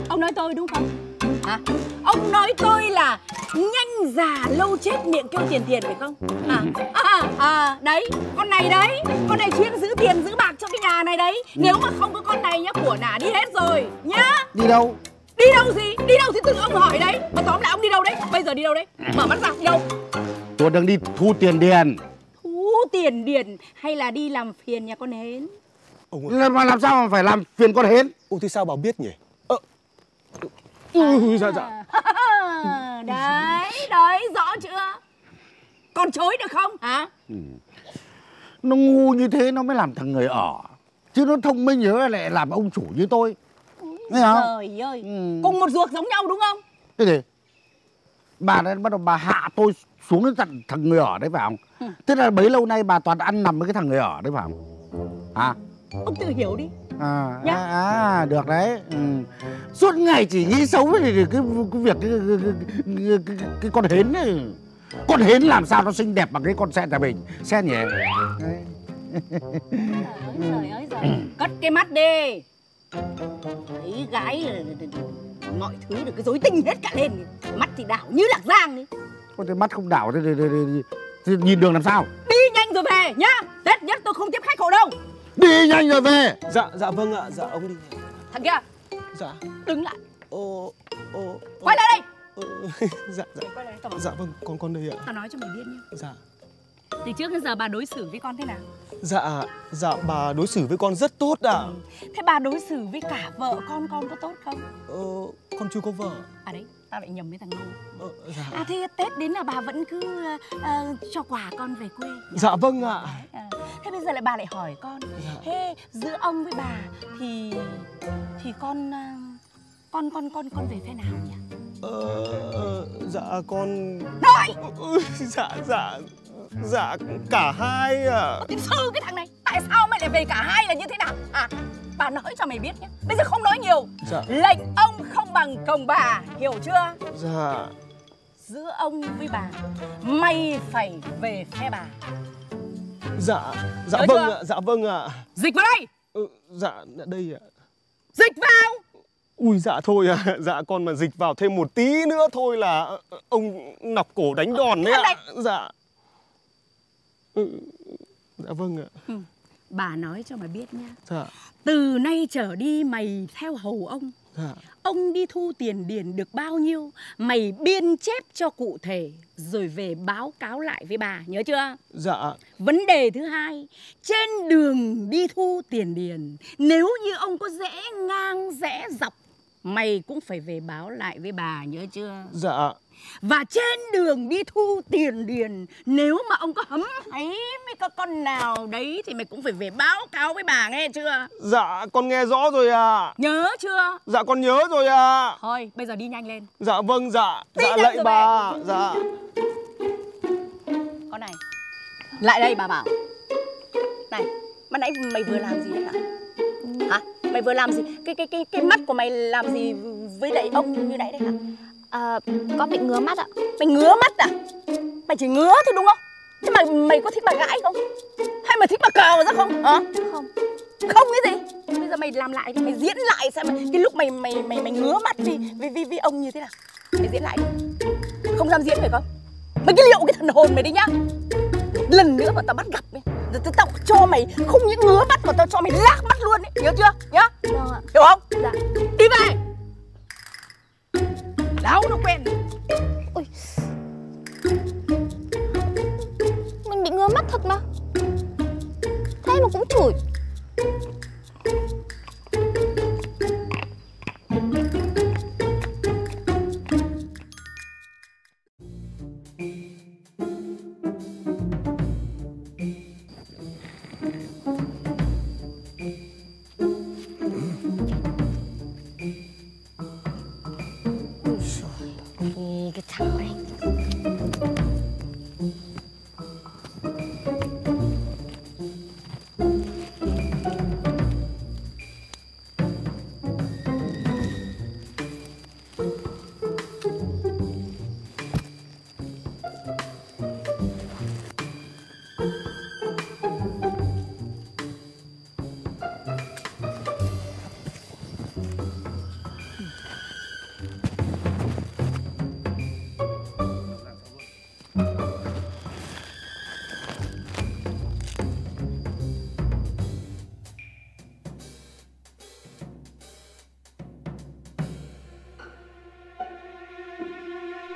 Ông nói tôi đúng không? Hả? Ông nói tôi là nhanh già lâu chết miệng kêu tiền tiền phải không? À, à, à, đấy, con này đấy, con này chuyên giữ tiền giữ bạc trong cái nhà này đấy. Nếu mà không có con này nhá, của nả đi hết rồi, nhá. Đi đâu? Đi đâu gì? Đi đâu thì tự ông hỏi đấy. Mà tóm lại ông đi đâu đấy? Bây giờ đi đâu đấy? Mở mắt ra, đi đâu? Tôi đang đi thu tiền điền. Thu tiền điền hay là đi làm phiền nhà con hến? Là mà làm sao mà phải làm phiền con hến? Ủa thì sao bảo biết nhỉ? Ờ. Ui, dạ dạ. Đấy, đấy, rõ chưa? Còn chối được không hả? Ừ. Nó ngu như thế nó mới làm thằng người ở. Chứ nó thông minh như thế lại làm ông chủ như tôi. Nghe không? Trời ơi, ừ. Cùng một ruột giống nhau đúng không? Thế thì bà đã bắt đầu bà hạ tôi xuống đến tận thằng người ở đấy phải không? Ừ. Thế là bấy lâu nay bà toàn ăn nằm với cái thằng người ở đấy phải không? Hả? Ông tự hiểu đi. À, à, à, được đấy. Ừ. Suốt ngày chỉ nghĩ xấu thì cái, cái, cái việc cái, cái, cái, cái con hến này. Con hến làm sao nó xinh đẹp bằng cái con sen nhà mình. Sen nhỉ? Trời ơi giời. Cất cái mắt đi. Thấy gái là mọi thứ được cái rối tinh hết cả lên. Mắt thì đảo như lạc giang ấy. Ôi, cái mắt không đảo thì, thì, thì, thì, thì nhìn đường làm sao? Đi nhanh rồi về nhá. Tết nhất tôi không tiếp khách hộ đâu. Đi nhanh rồi về. Dạ, dạ vâng ạ, dạ ông đi. Thằng kia. Dạ. Đứng lại. Ô, ô, ô. Quay lại đây. Dạ, dạ. Quay lại đây. Dạ vâng, con con đây ạ. Tao nói cho mày biết nhá. Dạ. Từ trước đến giờ bà đối xử với con thế nào? Dạ, dạ bà đối xử với con rất tốt ạ. Ừ. Thế bà đối xử với cả vợ con con có tốt không? Ờ, con chưa có vợ. À đấy, Tao lại nhầm với thằng Ngô. Ờ, dạ. À thế Tết đến là bà vẫn cứ uh, cho quà con về quê nhỉ? Dạ vâng ạ. À, thế bây giờ lại bà lại hỏi con. Dạ. Thế giữa ông với bà thì thì con con con con con về phe nào nhỉ? Ờ, dạ con. Nói. Dạ dạ dạ cả hai ạ. À. Cái sư cái thằng này, tại sao mày lại về cả hai là như thế nào? À, bà nói cho mày biết nhé. Bây giờ không nói nhiều. Dạ. Lệnh ông không bằng còng bà, hiểu chưa? Dạ. Giữa ông với bà, mày phải về phe bà. Dạ, dạ nhớ vâng ạ, à, dạ vâng ạ. À. Dịch vào đây. Ừ, dạ đây ạ. À. Dịch vào. Ui dạ thôi à, dạ con mà dịch vào thêm một tí nữa thôi là ông nọc cổ đánh đòn đấy ạ. À. Dạ. Ừ, dạ vâng ạ. Ừ. Bà nói cho mày biết nha. Dạ. Từ nay trở đi mày theo hầu ông. Dạ. Ông đi thu tiền điền được bao nhiêu mày biên chép cho cụ thể rồi về báo cáo lại với bà, nhớ chưa? Dạ. Vấn đề thứ hai, trên đường đi thu tiền điền, nếu như ông có rẽ ngang rẽ dọc mày cũng phải về báo lại với bà, nhớ chưa? Dạ. Và trên đường đi thu tiền điền, nếu mà ông có hấm háy với các con nào đấy thì mày cũng phải về báo cáo với bà, nghe chưa? Dạ con nghe rõ rồi ạ. À. Nhớ chưa? Dạ con nhớ rồi ạ. À. Thôi bây giờ đi nhanh lên. Dạ vâng dạ. Đi dạ lạy bà. Về. Dạ. Con này, lại đây bà bảo. Này, ban nãy mày vừa làm gì đấy hả? Hả? Mày vừa làm gì? Cái cái cái cái mắt của mày làm gì với lại ông như nãy đấy hả? À, con bị ngứa mắt ạ. Mày ngứa mắt à? Mày chỉ ngứa thôi đúng không? Thế mà mày có thích bà gãi không? Hay mày thích bà cào ra không? Hả? Không. Không cái gì? Bây giờ mày làm lại đi, mày diễn lại xem mày, cái lúc mày mày mày mày ngứa mắt vì vì vì, vì ông như thế nào? Mày diễn lại đi. Không dám diễn phải không? Mày cứ liệu cái thần hồn mày đi nhá. Lần nữa mà tao bắt gặp mày, tao cho mày không những ngứa mắt mà tao cho mày lác mắt luôn ấy, nhớ chưa? Nhá. Vâng ạ. Hiểu không? Dạ. Đi về. Đau nó quen. Ôi. Mình bị ngứa mắt thật mà. Thế mà cũng chửi.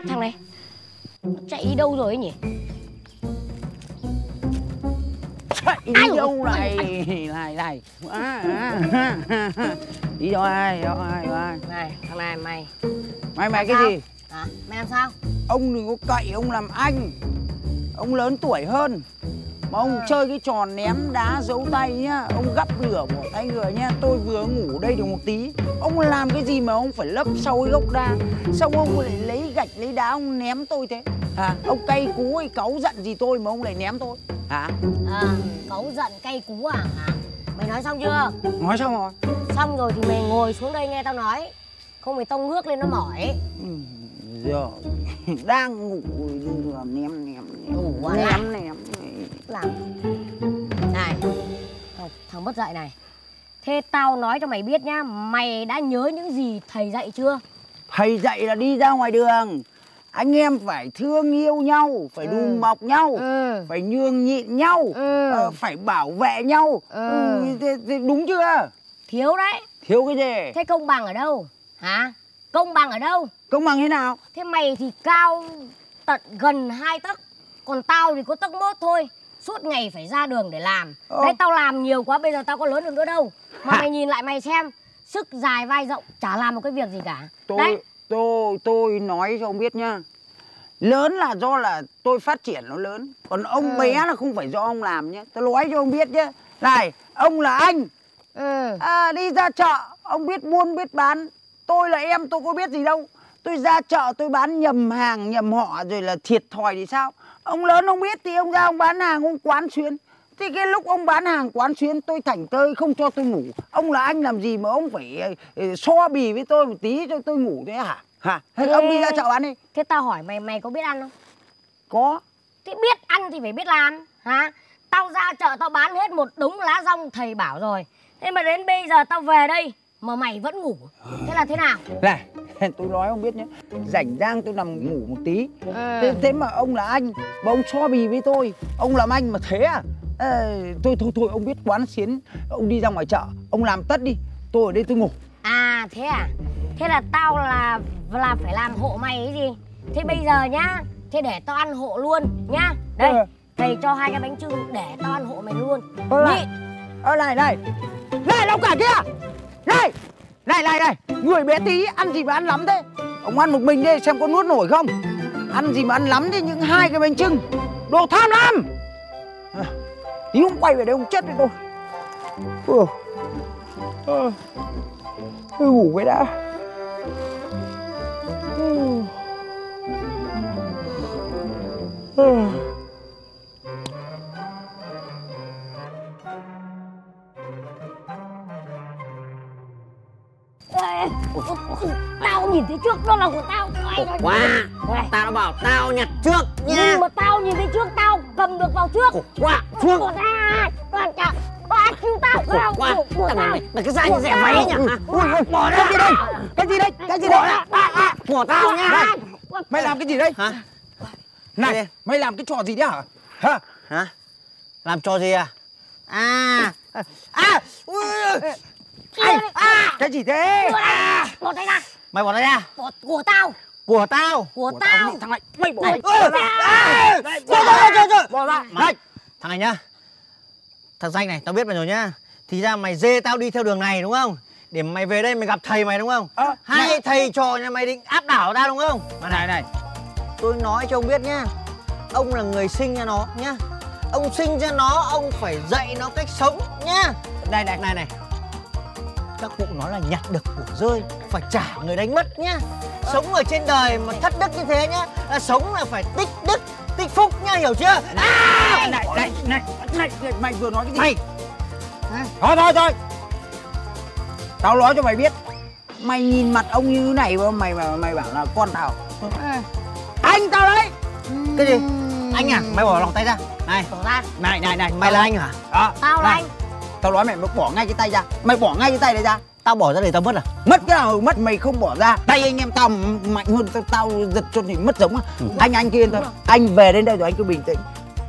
Thằng này chạy đi đâu rồi ấy nhỉ? Chạy đi ai đâu này? Này này à, à, à. Đi đâu ai? Đâu ai? Đâu ai? Này thằng này mày mày mày cái sao? Gì hả? À, mày làm sao? Ông đừng có cậy ông làm anh, ông lớn tuổi hơn mà ông à. Chơi cái trò ném đá giấu tay nhá, ông gắp lửa bỏ tay ngựa nhá. Tôi vừa ngủ đây được một tí, ông làm cái gì mà ông phải lấp sau cái gốc đa, xong ông lại lấy gạch lấy đá ông ném tôi thế hả? À, ông cay cú hay cáu giận gì tôi mà ông lại ném tôi hả? À, cáu giận cay cú à hả? Mày nói xong chưa? Nói xong rồi. Xong rồi thì mày ngồi xuống đây nghe tao nói, không mày tông ngước lên nó mỏi. Ừ, giờ đang ngủ vừa ném ném ngủ ném ném, ném, ném. Làm. Này thằng, thằng mất dạy này. Thế tao nói cho mày biết nhá, mày đã nhớ những gì thầy dạy chưa? Thầy dạy là đi ra ngoài đường anh em phải thương yêu nhau, phải ừ. đùm bọc nhau, ừ. phải nhường nhịn nhau, ừ. ờ, phải bảo vệ nhau, ừ. Ừ, thế, thế đúng chưa? Thiếu đấy. Thiếu cái gì? Thế công bằng ở đâu? Hả? Công bằng ở đâu? Công bằng thế nào? Thế mày thì cao tận gần hai tấc, còn tao thì có tấc mốt thôi. Suốt ngày phải ra đường để làm. Ô. Đấy tao làm nhiều quá, bây giờ tao có lớn được nữa đâu. Mà hả? Mày nhìn lại mày xem, sức dài vai rộng chả làm một cái việc gì cả. Tôi, đấy. tôi tôi nói cho ông biết nhá, lớn là do là tôi phát triển nó lớn, còn ông ừ. bé là không phải do ông làm nhé. Tôi nói cho ông biết nhé, này ông là anh ừ. à, đi ra chợ ông biết buôn biết bán, tôi là em tôi có biết gì đâu, tôi ra chợ tôi bán nhầm hàng nhầm họ rồi là thiệt thòi thì sao. Ông lớn ông biết thì ông ra ông bán hàng ông quán xuyến, thì cái lúc ông bán hàng quán xuyến tôi thảnh tơi không cho tôi ngủ. Ông là anh làm gì mà ông phải so bì với tôi một tí cho tôi ngủ thế hả? Hả? Thế ông đi ra chợ bán đi. Thế tao hỏi mày, mày có biết ăn không? Có. Thế biết ăn thì phải biết làm hả? Tao ra chợ tao bán hết một đống lá rong thầy bảo rồi, thế mà đến bây giờ tao về đây mà mày vẫn ngủ, thế là thế nào? Này, tôi nói ông biết nhé, rảnh rang tôi nằm ngủ một tí. À. Thế, thế mà ông là anh, mà ông so bì với tôi, ông làm anh mà thế à? À thôi, thôi, thôi, ông biết quán xuyến, ông đi ra ngoài chợ, ông làm tất đi, tôi ở đây tôi ngủ. À, thế à? Thế là tao là là phải làm hộ mày ấy gì? Thế bây giờ nhá, thế để tao ăn hộ luôn nhá. Đây, à. Thầy cho hai cái bánh chưng để tao ăn hộ mày luôn. Ờ, này, à, này, này, này, ông cả kia! Này, này, này, này, người bé tí ăn gì mà ăn lắm thế? Ông ăn một mình đi, xem có nuốt nổi không? Ăn gì mà ăn lắm thế, những hai cái bánh chưng, đồ tham lam! À, tí ông quay về đây ông chết với tôi. Ủa, à, tôi ngủ cái đã. À. Tao nhìn thấy trước, đó là của tao. Ủa quá, tao đã bảo tao nhặt trước nha. Nhưng mà tao nhìn thấy trước, tao cầm được vào trước. Ủa quá, trước. Ủa ra, toàn chợ, toàn chúng tao. Ủa quá, thằng này mày cứ ra như rẻ váy nhỉ? Bỏ ra cái gì đây? Cái gì đây? Cái gì đây? Bỏ tao nha. Mày làm cái gì đây? Hả? Này, mày làm cái trò gì đấy hả? Hả? Hả? Làm trò gì à? À, à, ui. Ai, à, cái gì thế? À, bỏ tay ra. Mày bỏ tay ra. Bỏ, của tao. Của tao. Của, của tao. tao. Thằng này, mày bỏ ra. Bỏ ra. Bỏ ra. Này, thằng này nhá. Thằng Danh này, tao biết mày rồi nhá. Thì ra mày dê tao đi theo đường này đúng không? Để mày về đây mày gặp thầy mày đúng không? À, hai này. Thầy trò nhà mày định áp đảo tao đúng không? Mà này này, tôi nói cho ông biết nhá. Ông là người sinh ra nó nhá. Ông sinh ra nó, ông phải dạy nó cách sống nhá. Này này này này. Các cụ nói là nhặt được của rơi phải trả người đánh mất nhá. Sống ở trên đời mà thất đức như thế nhá, à, sống là phải tích đức tích phúc nhá, hiểu chưa? À, này, này, này này này này mày vừa nói cái gì? Mày à. thôi thôi thôi tao nói cho mày biết, mày nhìn mặt ông như thế này mà mày mà mày bảo là con tao à. Anh tao đấy. Cái gì anh à? Mày bỏ lòng tay ra này. Bỏ ra. Này này này mày tao là anh hả? À, tao là anh. Tao nói mày bỏ ngay cái tay ra. Mày bỏ ngay cái tay này ra. Tao bỏ ra để tao mất à? Mất cái nào? Mất mày không bỏ ra. Tay anh em tao mạnh hơn tao, tao giật cho thì mất giống á. Ừ. Anh anh kia yên tâm. Anh về đến đây rồi anh cứ bình tĩnh.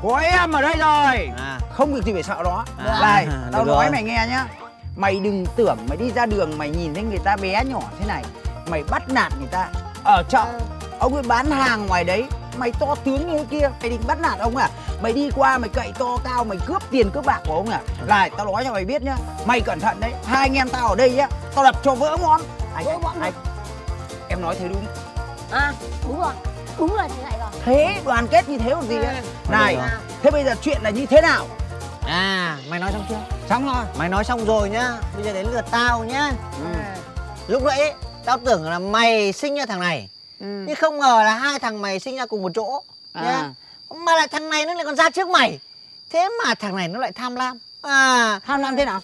Có em ở đây rồi. À. Không được gì phải sợ đó. À. Này, à, tao nói rồi. Mày nghe nhá. Mày đừng tưởng mày đi ra đường mày nhìn thấy người ta bé nhỏ thế này, mày bắt nạt người ta. Ở chợ, ông ấy bán hàng ngoài đấy, mày to tướng như kia, mày định bắt nạt ông à? Mày đi qua mày cậy to cao, mày cướp tiền cướp bạc của ông à? Này, tao nói cho mày biết nhá, mày cẩn thận đấy. Hai anh em tao ở đây nhá, tao đập cho vỡ ngón. Anh, vỡ anh, anh, em nói thế đúng à? Đúng rồi, đúng là thế này rồi. Thế đoàn kết như thế còn gì đấy. Này, thế bây giờ chuyện là như thế nào? À, mày nói xong chưa? Xong rồi. Mày nói xong rồi nhá, bây giờ đến lượt tao nhá. Ừ. Lúc nãy tao tưởng là mày sinh ra thằng này. Ừ. Nhưng không ngờ là hai thằng mày sinh ra cùng một chỗ à. Mà lại thằng này nó lại còn ra trước mày. Thế mà thằng này nó lại tham lam à. Tham lam thế nào?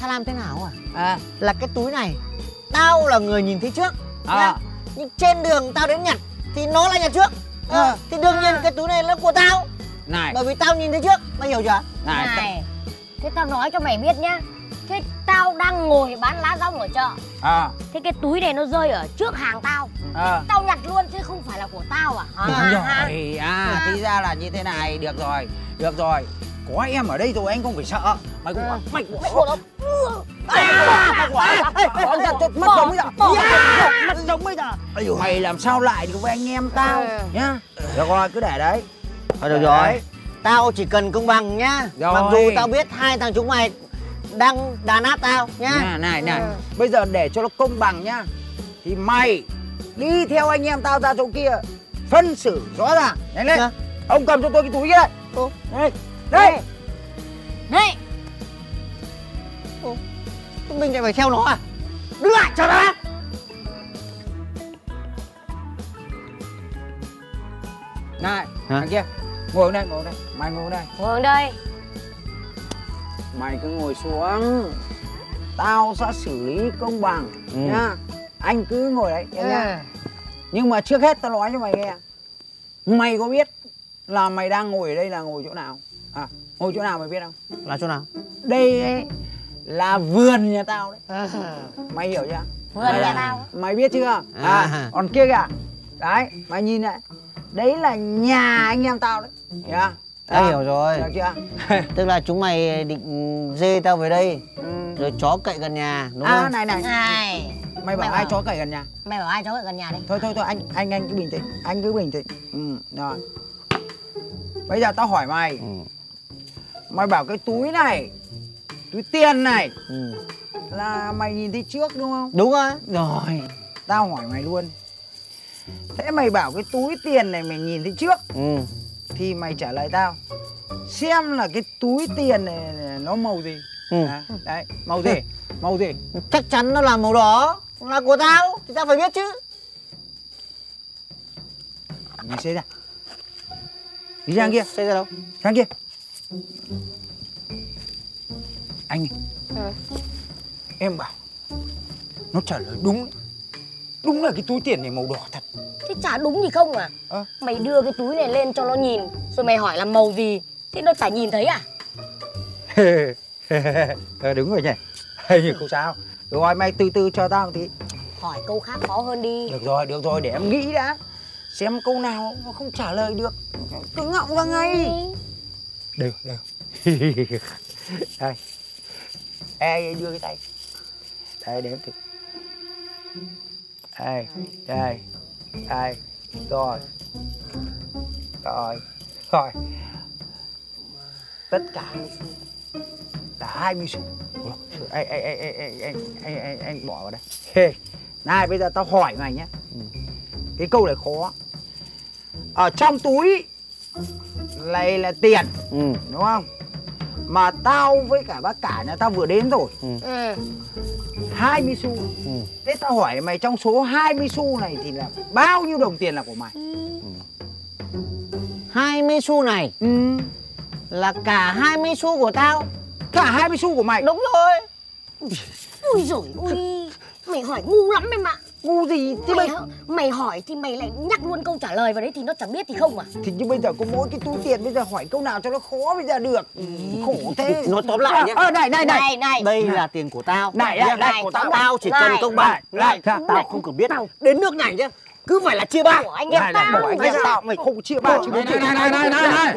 Tham lam thế nào à? À, là cái túi này tao là người nhìn thấy trước à. Nhưng trên đường tao đến nhặt thì nó lại nhặt trước à. À. Thì đương nhiên à. Cái túi này nó của tao này. Bởi vì tao nhìn thấy trước, mày hiểu chưa? Này, này. Thế tao nói cho mày biết nhá, thế tao đang ngồi bán lá rong ở chợ à. Thế cái túi này nó rơi ở trước hàng tao à. Tao nhặt luôn chứ không phải là của tao à, à. Đúng rồi, à, à. Thì ra là như thế này, được rồi, được rồi. Có em ở đây rồi anh không phải sợ. Mày cũng à. Mày cũng bỏ. Mày bỏ ra cho mất giống bây giờ. Mất giống bây giờ. Mày làm sao lại được với anh em tao nhá. Được rồi, cứ để đấy. Thôi được rồi. Tao chỉ cần công bằng nhá. Mặc dù tao biết hai thằng chúng mày đang đàn áp tao nhá. Này này này, bây giờ để cho nó công bằng nhá, thì mày đi theo anh em tao ra chỗ kia phân xử rõ ràng. Nhanh lên. Dạ. Ông cầm cho tôi cái túi kia đây. Ô. Đây. Đây. Ô. Đây. Ô. Mình lại phải theo nó à? Đứng lại cho nó. Này, hả? Thằng kia, ngồi đây, ngồi đây. Mày ngồi đây. Ngồi đây. Mày cứ ngồi xuống. Tao sẽ xử lý công bằng. Ừ. Nha. Anh cứ ngồi đấy. Ừ. Nha. Nhưng mà trước hết tao nói cho mày nghe. Mày có biết là mày đang ngồi ở đây là ngồi chỗ nào? À, ngồi chỗ nào mày biết không? Là chỗ nào? Đây ấy, là vườn nhà tao đấy. À. Mày hiểu chưa? Vườn mày nhà là... tao. Mày biết chưa? À, à. Còn kia kìa. Đấy, mày nhìn này. Đấy là nhà anh em tao đấy. Dạ. Tao hiểu rồi. Được chưa? Tức là chúng mày định dê tao về đây. Ừ. Rồi chó cậy gần nhà, đúng à, không? Này này. Này. Mày bảo mày ai bảo... chó cậy gần nhà? Mày bảo ai chó cậy gần nhà đấy? Thôi thôi thôi, anh anh anh cứ bình tĩnh. Anh cứ bình tĩnh. Ừ, rồi. Bây giờ tao hỏi mày. Ừ. Mày bảo cái túi này, túi tiền này, ừ, là mày nhìn thấy trước đúng không? Đúng rồi. Rồi. Tao hỏi mày luôn. Thế mày bảo cái túi tiền này mày nhìn thấy trước, ừ, thì mày trả lời tao xem là cái túi tiền này nó màu gì. Ừ. À, đấy, màu gì? Màu gì? Chắc chắn nó là màu đỏ. Là của tao thì tao phải biết chứ. Mày xê ra. Đi sang kia. Xê ra đâu? Sang kia. Anh. Ừ. Em bảo nó trả lời đúng. Đúng là cái túi tiền này màu đỏ thật. Thế chả đúng gì không à? À? Mày đưa cái túi này lên cho nó nhìn, rồi mày hỏi là màu gì, thế nó chả nhìn thấy à? Ờ, đúng rồi nhỉ. Hay như không sao. Được rồi, mày từ từ cho tao một tí. Hỏi câu khác khó hơn đi. Được rồi, được rồi, để em nghĩ đã. Xem câu nào nó không trả lời được, cứ ngọng ra ngay. Được, được. Đây. Ê, đưa cái tay. Đây, để em thử. Đây, đây, đây, rồi, rồi, rồi. Tất cả là hai mươi xu. Anh, anh, anh, anh, anh, anh, anh bỏ vào đây. Hey. Này, bây giờ tao hỏi mày nhé. Cái câu này khó. Ở trong túi này là tiền, ừ, đúng không? Mà tao với cả bác cả nhà tao vừa đến rồi. Ừ. hai mươi xu. Ừ. Thế tao hỏi mày trong số hai mươi xu này thì là bao nhiêu đồng tiền là của mày? Ừ. hai mươi xu này, ừ, là cả hai mươi xu của tao. Cả hai mươi xu của mày? Đúng rồi. Ui giời ơi, mày hỏi ngu lắm em ạ. Ngu gì? Thế mày, mày... mày hỏi thì mày lại nhắc luôn câu trả lời vào đấy thì nó chẳng biết thì không à? Thì như bây giờ có mỗi cái túi tiền, bây giờ hỏi câu nào cho nó khó bây giờ được. Ừ. Khổ thế. Nói tóm lại nhá. Ờ, này, này, này, này, này. Đây này. Là tiền của tao. Này, này, này, này của tao. Tao chỉ này, cần công bằng. Này, tao không cần biết. Tao. Đến nước này nhá, cứ phải là chia ba. Của anh em tao. Của anh em tao, mày không chia ba. Này, này, này, này, này.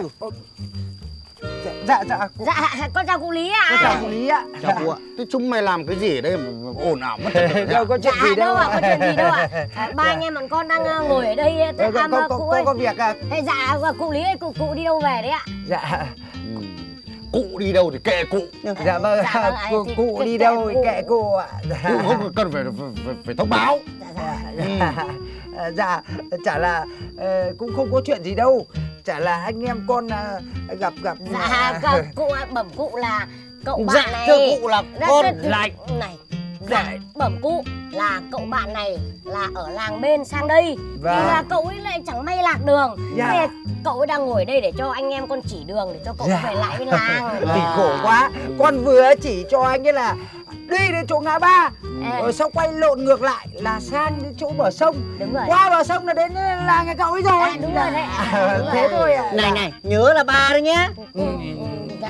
Dạ, dạ. Dạ, con chào cụ Lý ạ. Con chào cụ Lý ạ. Chào cụ ạ. Thế chúng mày làm cái gì ở đây mà ồn ào mất trật tự? Đâu có chuyện gì đâu ạ, có chuyện gì đâu ạ. Ba anh em bọn con đang ngồi ở đây thăm cụ ơi. Có việc ạ. Dạ, cụ Lý ơi, cụ đi đâu về đấy ạ? Dạ. Cụ đi đâu thì kệ cụ. Dạ vâng, cụ đi đâu thì kệ cụ ạ. Cụ không cần phải thông báo. Dạ, chả là cũng không có chuyện gì đâu. Chả là anh em con uh, gặp gặp. Dạ, uh, cụ bẩm cụ là cậu dạ, bạn này. Dạ, cụ là con lại này. Dạ, dạ, bẩm cụ là cậu bạn này là ở làng bên sang đây. Và... thì là cậu ấy lại chẳng may lạc đường. Dạ. Thế cậu ấy đang ngồi đây để cho anh em con chỉ đường để cho cậu dạ. về lại bên làng. Thì khổ quá. Con vừa chỉ cho anh ấy là đi đến chỗ ngã ba. À. Rồi sau quay lộn ngược lại là sang đến chỗ bờ sông. Đúng rồi. Qua bờ sông là đến làng nhà cậu ấy rồi. À, đúng rồi đấy. À, đúng thế rồi. Thôi à. Này này, nhớ là ba đấy nhé. Ừ. Dạ.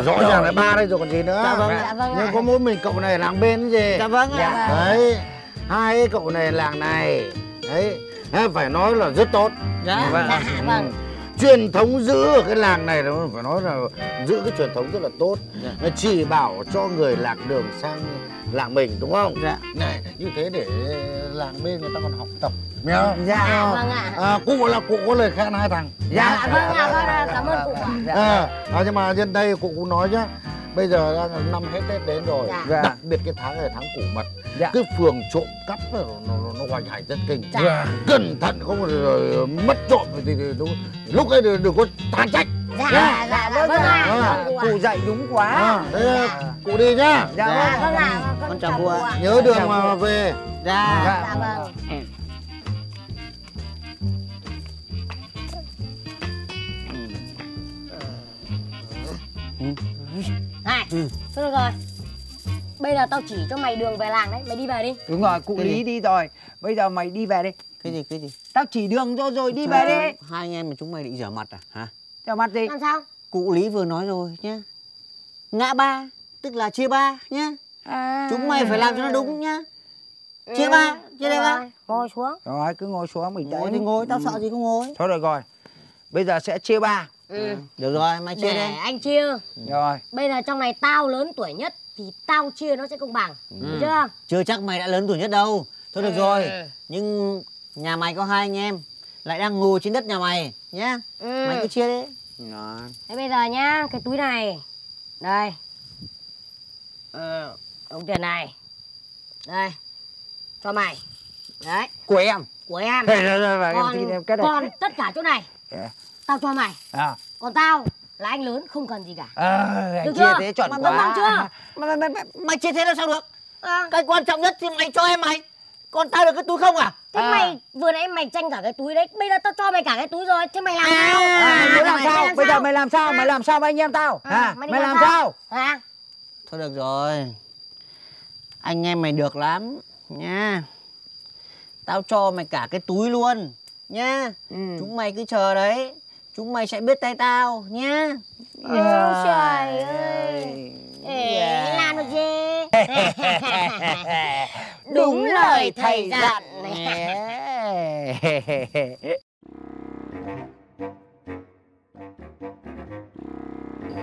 Rõ ràng là ba đây rồi còn gì nữa. Dạ vâng, dạ vâng. Nhưng có mỗi mình cậu này làng bên gì. Dạ vâng. Dạ. Đấy, hai cậu này làng này. Đấy, phải nói là rất tốt. Dạ vâng. Dạ, vâng. Truyền thống giữ ở cái làng này nó phải nói là giữ cái truyền thống rất là tốt. Dạ. Chỉ bảo cho người lạc đường sang làng mình đúng không? Dạ. Này, như thế để làng bên người ta còn học tập. Dạ. Dạ vâng ạ. À, cụ là cụ có lời khen hai thằng. Dạ. Dạ vâng ạ, vâng, cảm ơn cụ ạ. Dạ. À, nhưng mà nhân đây cụ cũng nói nhá. Bây giờ đang năm hết Tết đến rồi. Dạ. Đặc biệt cái tháng này là tháng củ mật. dạ. Cái phường trộm cắp nó nó, nó hoành hành rất kinh, dạ. Cẩn thận không rồi mất trộm thì, thì, thì lúc ấy đừng có tán trách. Dạ, dạ, dạ, vâng ạ. À, cụ dạy đúng quá. À, thế dạ. Cụ đi nhá. Dạ, dạ vâng ạ. Dạ, con chào cụ ạ. Nhớ đường mà về. Dạ, dạ vâng. Này, thôi rồi. Bây giờ tao chỉ cho mày đường về làng đấy, mày đi về đi. Đúng rồi, cụ Lý đi rồi. Bây giờ mày đi về đi. Cái gì, cái gì? Tao chỉ đường cho rồi đi về đi. Hai anh em mà chúng mày định rửa mặt à? Hả? Rửa mặt gì? Làm sao? Cụ Lý vừa nói rồi nhá. Ngã ba, tức là chia ba nhá. À, chúng mày phải làm cho nó đúng nhá. Chia ừ, ba, chia đây ba. Ngồi xuống. Rồi, cứ ngồi xuống mình đấy. Ngồi thì ngồi, tao ừ. sợ gì cứ ngồi. Thôi rồi rồi. Bây giờ sẽ chia ba. Ừ. À, được rồi, mày chia đi. Để anh chia. Rồi. Bây giờ trong này tao lớn tuổi nhất thì tao chia nó sẽ công bằng. Ừ. Được chưa? Chưa chắc mày đã lớn tuổi nhất đâu. Thôi được rồi. Ừ. Nhưng nhà mày có hai anh em lại đang ngồi trên đất nhà mày nhá. Ừ. Mày cứ chia đi. Rồi. Thế bây giờ nhá, cái túi này. Đây. Ờ, đồng tiền này. Đây. Cho mày. Đấy. Của em. Của em. Đấy, rồi, rồi, rồi, còn, em, tin em cái này. Còn tất cả chỗ này. Yeah. Tao cho mày. À. Còn tao là anh lớn không cần gì cả. À, được chưa? Thế chuẩn mày, quá. Mày, chưa? Mày, mày, mày, mày chia thế là sao được? À. Cái quan trọng nhất thì mày cho em mày. Còn tao được cái túi không à? Thế à. Mày vừa nãy mày tranh cả cái túi đấy. Bây giờ tao cho mày cả cái túi rồi. Thế mày làm sao? À, à, mày làm sao? Bây giờ mày làm sao? Mày làm sao với anh em tao? À, à, mày, mày làm, làm sao? sao? À. Thôi được rồi. Anh em mày được lắm nha. Tao cho mày cả cái túi luôn nha. Ừ. Chúng mày cứ chờ đấy. Chúng mày sẽ biết tay tao nhá. Ôi trời ơi. Ê, làm được gì? Đúng, Đúng lời thầy, thầy dặn.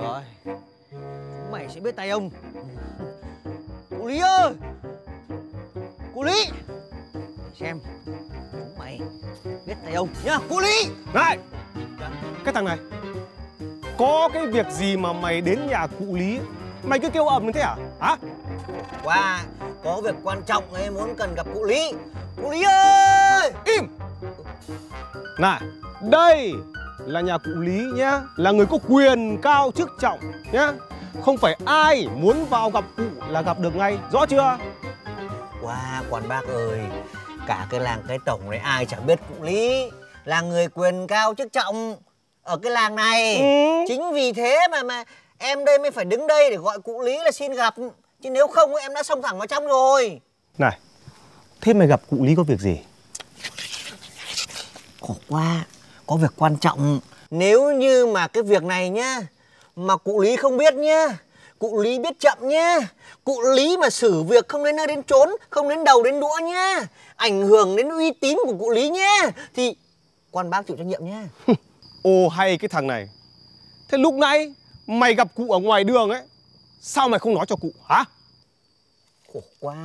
Rồi. Chúng mày sẽ biết tay ông. Cụ Lý ơi. Cụ Lý. Để xem. Chúng mày biết tay ông nhá. Cụ Lý. Này. Cái thằng này, có cái việc gì mà mày đến nhà cụ Lý mày cứ kêu ầm thế à? Hả? Wow, có việc quan trọng ấy muốn cần gặp cụ Lý. Cụ Lý ơi! Im! Này, đây là nhà cụ Lý nhá, là người có quyền cao chức trọng nhá. Không phải ai muốn vào gặp cụ là gặp được ngay, rõ chưa? Wow, quản bác ơi, cả cái làng cái tổng này ai chả biết cụ Lý là người quyền cao chức trọng ở cái làng này. Ừ. Chính vì thế mà mà em đây mới phải đứng đây để gọi cụ Lý là xin gặp. Chứ nếu không em đã xông thẳng vào trong rồi. Này, thế mày gặp cụ Lý có việc gì? Khổ quá, có việc quan trọng. Nếu như mà cái việc này nhá, mà cụ Lý không biết nhá, cụ Lý biết chậm nhá, cụ Lý mà xử việc không đến nơi đến chốn, không đến đầu đến đũa nhá, ảnh hưởng đến uy tín của cụ Lý nhá, thì quan bác chịu trách nhiệm nhé. Ô hay cái thằng này. Thế lúc nãy mày gặp cụ ở ngoài đường ấy, sao mày không nói cho cụ hả? Khổ quá.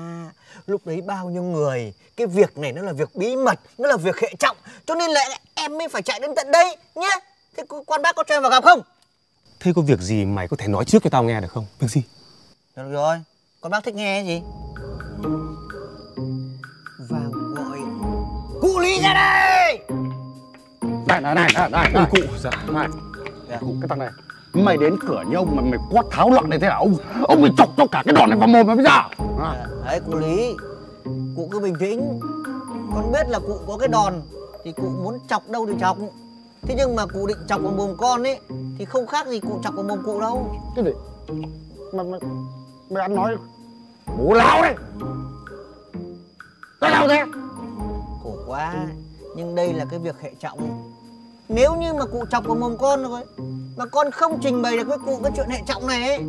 Lúc đấy bao nhiêu người. Cái việc này nó là việc bí mật, nó là việc hệ trọng, cho nên là em mới phải chạy đến tận đây nhé. Thế quan bác có cho em vào gặp không? Thế có việc gì mày có thể nói trước cho tao nghe được không? Việc gì? Được rồi, quan bác thích nghe gì? Vào gọi cụ Lý ra đây. Này, này, này, này, này, này. Cụ, dạ. Này. Dạ. Cụ, cái thằng này. Mày đến cửa nhà ông mà mày quát tháo loạn này thế hả ông? Ông mày chọc cho cả cái đòn này vào mồm mày bây giờ. À. Đấy, cụ Lý, cụ cứ bình tĩnh. Con biết là cụ có cái đòn thì cụ muốn chọc đâu thì chọc. Thế nhưng mà cụ định chọc vào mồm con ấy thì không khác gì cụ chọc vào mồm cụ đâu. Cái gì? Mày, mày, mày ăn nói bố láo đấy. Cái nào thế? Khổ quá. Nhưng đây là cái việc hệ trọng. Nếu như mà cụ chọc vào mồm con rồi mà con không trình bày được với cụ cái chuyện hệ trọng này ấy,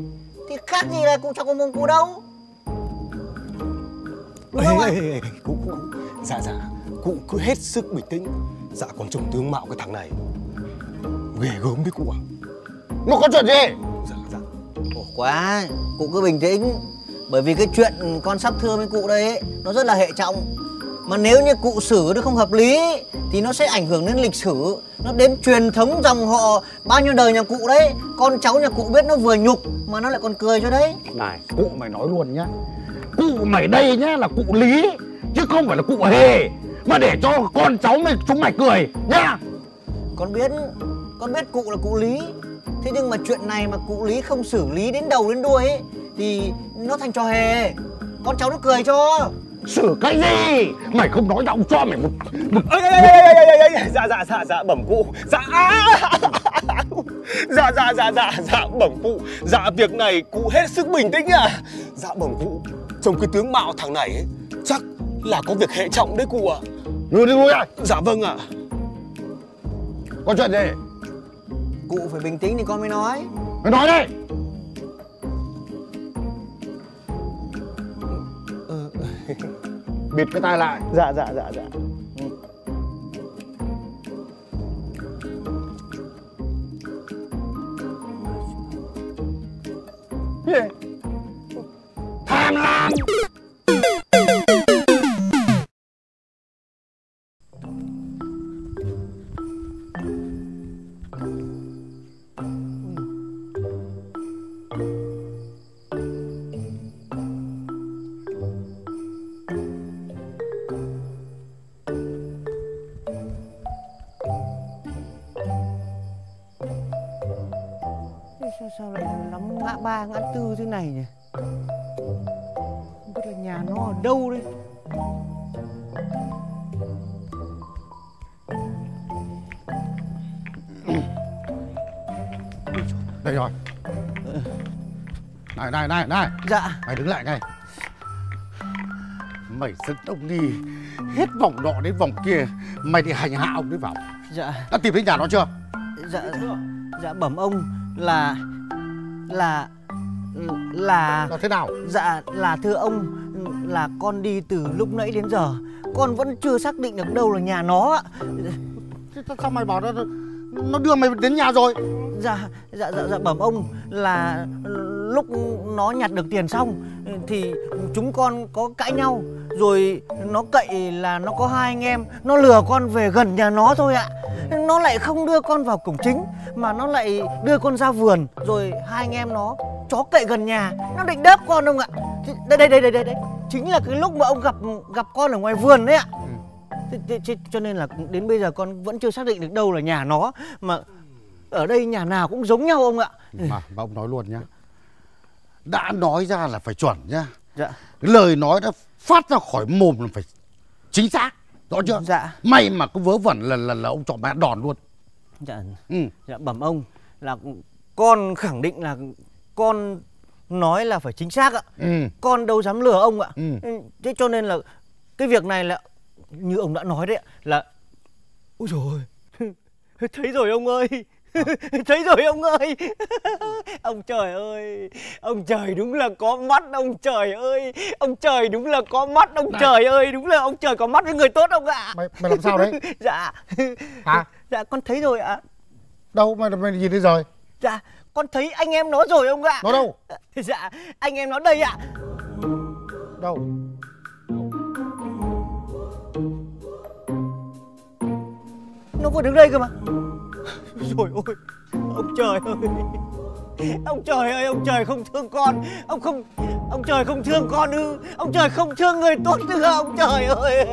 thì khác gì là cụ chọc vào mồm cụ đâu. Đúng không ạ? Cụ, cụ, dạ dạ, cụ cứ hết sức bình tĩnh. Dạ còn trông tướng mạo cái thằng này ghê gớm với cụ à? Nó có chuyện gì? Dạ dạ. Khổ quá, cụ cứ bình tĩnh. Bởi vì cái chuyện con sắp thưa với cụ đây ấy, nó rất là hệ trọng. Mà nếu như cụ xử nó không hợp lý thì nó sẽ ảnh hưởng đến lịch sử, nó đến truyền thống dòng họ bao nhiêu đời nhà cụ đấy. Con cháu nhà cụ biết nó vừa nhục mà nó lại còn cười cho đấy. Này, cụ mày nói luôn nhá, cụ cụ mày đây nhá là cụ Lý chứ không phải là cụ Hề mà để cho con cháu mày chúng mày cười nhá. Con biết, con biết cụ là cụ Lý. Thế nhưng mà chuyện này mà cụ Lý không xử lý đến đầu đến đuôi ấy, thì nó thành trò hề. Con cháu nó cười cho. Xử cái gì? Mày không nói giọng cho mày một... một... Ê, ê, ê, ê, ê, ê. Dạ, dạ, dạ, dạ, bẩm cụ. Dạ, dạ, dạ, dạ, dạ, dạ, bẩm cụ. Dạ, việc này cụ hết sức bình tĩnh à. Dạ, bẩm cụ, trông cái tướng mạo thằng này ấy, chắc là có việc hệ trọng đấy cụ ạ. Đưa đi vui ạ. Dạ, vâng ạ. À. Có chuyện gì? Cụ phải bình tĩnh thì con mới nói. Mày nói đi. Ừ. Bịt cái tai lại. Dạ dạ dạ dạ. Ừ. Gì? Tham lam. Sao lại lắm ngã ba ngã tư thế này nhỉ? Không biết là nhà nó ở đâu đấy. Đây rồi. Này này này này. Dạ. Mày đứng lại ngay. Mày dẫn ông đi hết vòng nọ đến vòng kia, mày thì hành hạ ông đấy vào. Dạ. Đã tìm thấy nhà nó chưa? Dạ. Dạ bẩm ông là là là là thế nào? Dạ là thưa ông, là con đi từ lúc nãy đến giờ con vẫn chưa xác định được đâu là nhà nó ạ. Sao mày bảo nó nó đưa mày đến nhà rồi? Dạ dạ dạ, dạ bẩm ông là lúc nó nhặt được tiền xong thì chúng con có cãi nhau rồi nó cậy là nó có hai anh em, nó lừa con về gần nhà nó thôi ạ. Nó lại không đưa con vào cổng chính mà nó lại đưa con ra vườn, rồi hai anh em nó chó cậy gần nhà, nó định đớp con ông ạ. Đây đây đây đây đây, đây. Chính là cái lúc mà ông gặp gặp con ở ngoài vườn đấy ạ. Ừ. Cho nên là đến bây giờ con vẫn chưa xác định được đâu là nhà nó, mà ở đây nhà nào cũng giống nhau ông ạ. Mà, mà ông nói luôn nhá, đã nói ra là phải chuẩn nhá. Dạ. Lời nói đã phát ra khỏi mồm là phải chính xác, rõ chưa? Dạ. May mà cứ vớ vẩn là là, là ông chọn mẹ đòn luôn. Dạ. Ừ. Dạ bẩm ông là con khẳng định là con nói là phải chính xác ạ. Ừ. Con đâu dám lừa ông ạ. Ừ. Thế cho nên là cái việc này là như ông đã nói đấy ạ, là ôi trời ơi, thấy rồi ông ơi. À. Thấy rồi ông ơi. Ông trời ơi, ông trời đúng là có mắt ông trời ơi. Ông trời đúng là có mắt ông này. Trời ơi, đúng là ông trời có mắt với người tốt ông ạ. À. Mày, mày làm sao đấy? Dạ. Hả? Dạ con thấy rồi ạ. À. Đâu, mày mày nhìn thấy rồi? Dạ, con thấy anh em nó rồi ông ạ. À. Nó đâu? Dạ, anh em nó đây ạ. À. Đâu? Nó vừa đứng đây cơ mà. Trời ơi, ông trời ơi, ông trời ơi, ông trời không thương con, ông không, ông trời không thương con ư, ông trời không thương người tốt ư, ông trời ơi.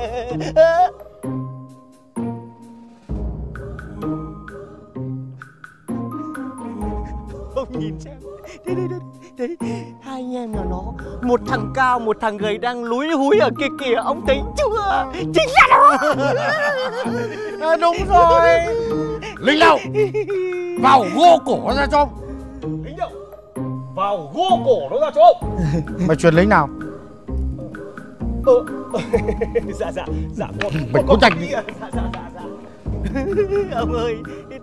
Ông nhìn xem, đi đi đi, đấy, hai anh em nhà nó, một thằng cao, một thằng gầy đang lúi húi ở kia kìa, ông thấy chưa? Chính là nó. À, đúng rồi. Lính Đậu, vào gô cổ nó ra cho ông. Lính Đậu, vào gô cổ nó ra cho ông. Mày truyền lính nào? Ờ, dạ dạ, dạ con. Mày có chạch. Dạ dạ dạ dạ. Ông ơi,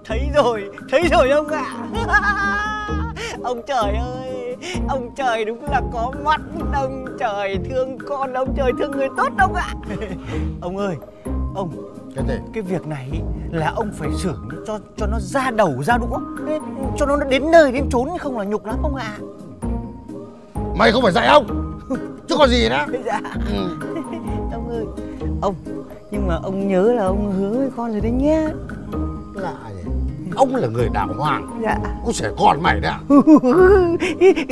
thấy rồi, thấy rồi ông ạ. À. Ông trời ơi, ông trời đúng là có mắt. Ông trời thương con, ông trời thương người tốt ông ạ. À. Ông ơi, ông. Cái gì? Cái việc này là ông phải xử cho cho nó ra đầu ra đũa, cho nó đến nơi đến chốn, không là nhục lắm ông ạ. À. Mày không phải dạy ông chứ còn gì nữa. Dạ. Ừ. Ông ơi, ông nhưng mà ông nhớ là ông hứa với con rồi đấy nhé. Lạ vậy. Ông là người đàng hoàng. Dạ. Ông sẽ còn mày đấy ạ.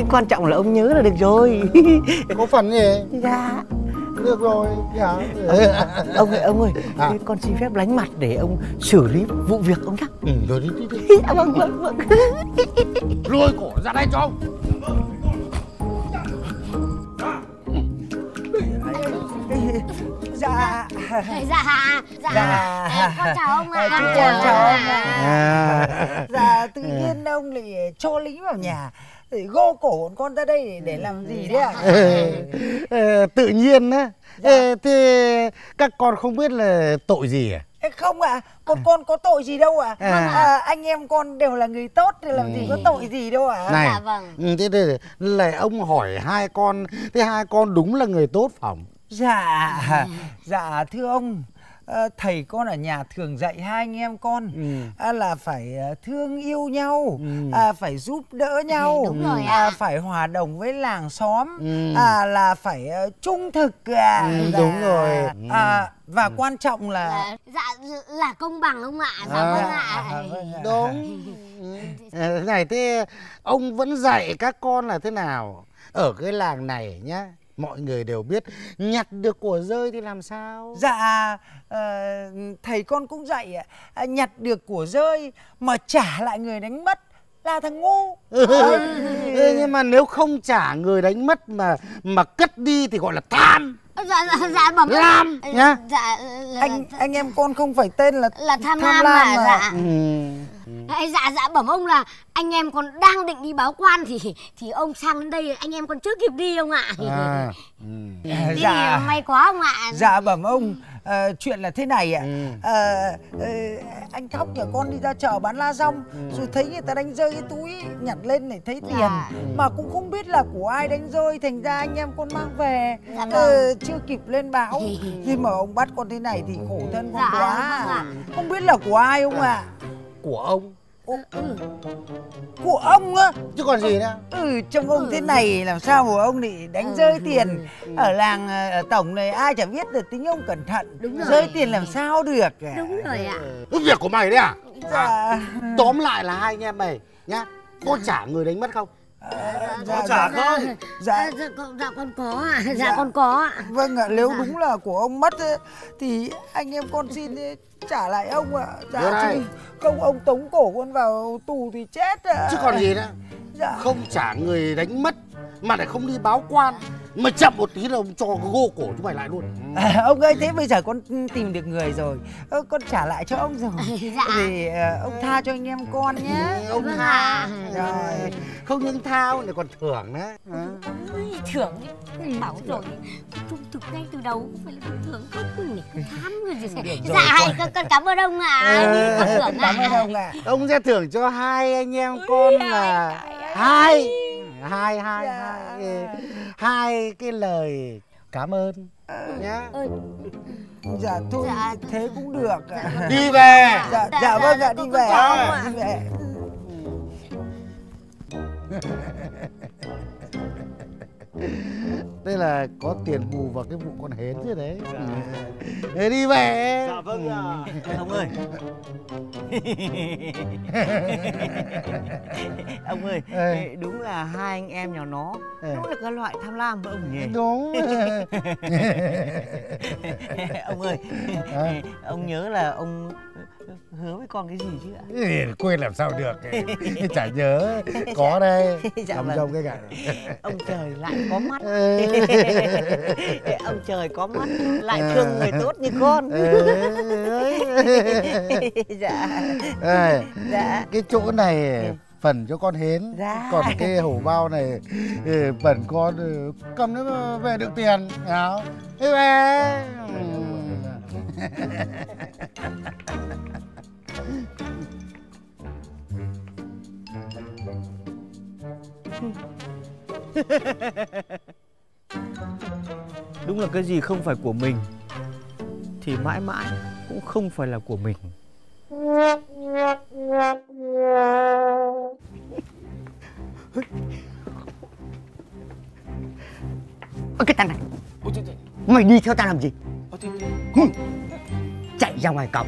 Quan trọng là ông nhớ là được rồi. Có phần gì? Dạ. Được rồi. Dạ. Ông ơi, ông ơi, à. Con xin phép lánh mặt để ông xử lý vụ việc ông nhá. Ừ, rồi đi đi đi. Dạ vâng vâng vâng. Lôi cổ ra đây cho ông. Dạ. Dạ. Dạ. Em con chào ông ạ. Con chào ông ạ. Dạ, tự nhiên ông lại cho lính vào nhà thì gô cổ con ra đây để làm gì đấy ạ? À? Tự nhiên á. Dạ. Thế các con không biết là tội gì à? Không ạ, à, con con có tội gì đâu ạ. À. À. À, anh em con đều là người tốt thì làm ừ. gì có tội gì đâu ạ. À. Này, dạ, vâng. Thế đây là ông hỏi hai con, thế hai con đúng là người tốt phòng. Dạ, ừ. dạ thưa ông, thầy con ở nhà thường dạy hai anh em con ừ. là phải thương yêu nhau, ừ. à, phải giúp đỡ nhau, đúng rồi à. À, phải hòa đồng với làng xóm, ừ. à, là phải trung thực à. ừ, dạ. Đúng rồi. Ừ. À, và ừ. quan trọng là dạ là công bằng ông ạ. Dạ à, vâng ạ. À, vâng ạ. Đúng. À, thế này, thế ông vẫn dạy các con là thế nào? Ở cái làng này nhá, mọi người đều biết nhặt được của rơi thì làm sao? Dạ, thầy con cũng dạy nhặt được của rơi mà trả lại người đánh mất là thằng ngu. Ừ. Nhưng mà nếu không trả người đánh mất mà mà cất đi thì gọi là tham. Dạ, dạ, dạ bẩm lam nhá. Dạ, anh anh em con không phải tên là là tham, tham lam mà. Mà. Dạ. Ừ. Dạ dạ bẩm ông là anh em con đang định đi báo quan thì thì ông sang đến đây anh em con chưa kịp đi ông ạ. À, ừ. Dạ may quá ông ạ. Dạ bẩm ông, à, chuyện là thế này ạ. À, à, anh Thóc nhà con đi ra chợ bán la rong rồi thấy người ta đánh rơi cái túi nhặt lên để thấy tiền. Dạ. Mà cũng không biết là của ai đánh rơi, thành ra anh em con mang về. Dạ, à, chưa kịp lên báo khi mà ông bắt con thế này thì khổ thân con. Dạ, quá không, không biết là của ai ông ạ. À. Của ông. Ô, ừ. Của ông á chứ còn gì nữa. Ừ, trông ông thế này làm sao mà ông lại đánh ừ. rơi tiền. Ở làng ở tổng này ai chả biết được tính ông cẩn thận. Đúng rồi. Rơi tiền làm sao được. Đúng rồi ạ. Ừ. Việc của mày đấy à? Dạ. À, tóm lại là hai anh em mày nhá, có trả người đánh mất không? À, dạ, dạ, dạ, dạ, dạ, dạ, dạ con có ạ. Dạ, dạ con có ạ. Vâng ạ, nếu dạ. đúng là của ông mất thì anh em con xin trả lại ông ạ. Dạ, chứ không ông tống cổ con vào tù thì chết ạ. Chứ còn gì nữa. Dạ. Không trả người đánh mất mà lại không đi báo quan, mà chậm một tí là ông cho gô cổ chúng mày lại luôn. À, ông ơi, thế bây giờ con tìm được người rồi, con trả lại cho ông rồi. Dạ. Thì uh, ông tha cho anh em con nhé. Ừ, ông tha. Rồi. Không những tha này còn thưởng nữa. À. Ôi, thưởng ấy. Bảo rồi, trung thực ngay từ đầu cũng phải là thưởng không nhỉ? Tham người gì sẽ. Dạ, con, con cảm ơn ông ạ. À. Con thưởng cảm ơn ông ạ. Ông sẽ thưởng cho hai anh em con là hai. Hai, hai, dạ. hai, hai cái lời cảm ơn nhá. Ừ. Dạ thôi, dạ, thế cũng được. Dạ, đi về. Dạ, dạ, dạ vâng, dạ đi về. Dạ, đi về. Đây là có tiền bù vào cái vụ con hến rồi đấy. Dạ. Thế đi về. Dạ vâng ạ. À. Ông ơi. Ông ơi, ê. Đúng là hai anh em nhà nó đúng là cái loại tham lam với ông nhỉ. Đúng. Ông ơi, à. Ông nhớ là ông hứa với con cái gì chứ ạ? Ừ, quên làm sao được, chả nhớ. Có đây. Dạ, làm rông cái cả. Ông trời lại có mắt. Ông trời có mắt lại thương người tốt như con. Dạ. À, dạ. Cái chỗ này phần cho con hến. Dạ. Còn cái hổ bao này phần con cầm nó về được tiền. Đó. Đi về. Đúng là cái gì không phải của mình thì mãi mãi cũng không phải là của mình. Ôi, cái thằng này. Ôi, mày đi theo tao làm gì? Ôi, chạy ra ngoài cổng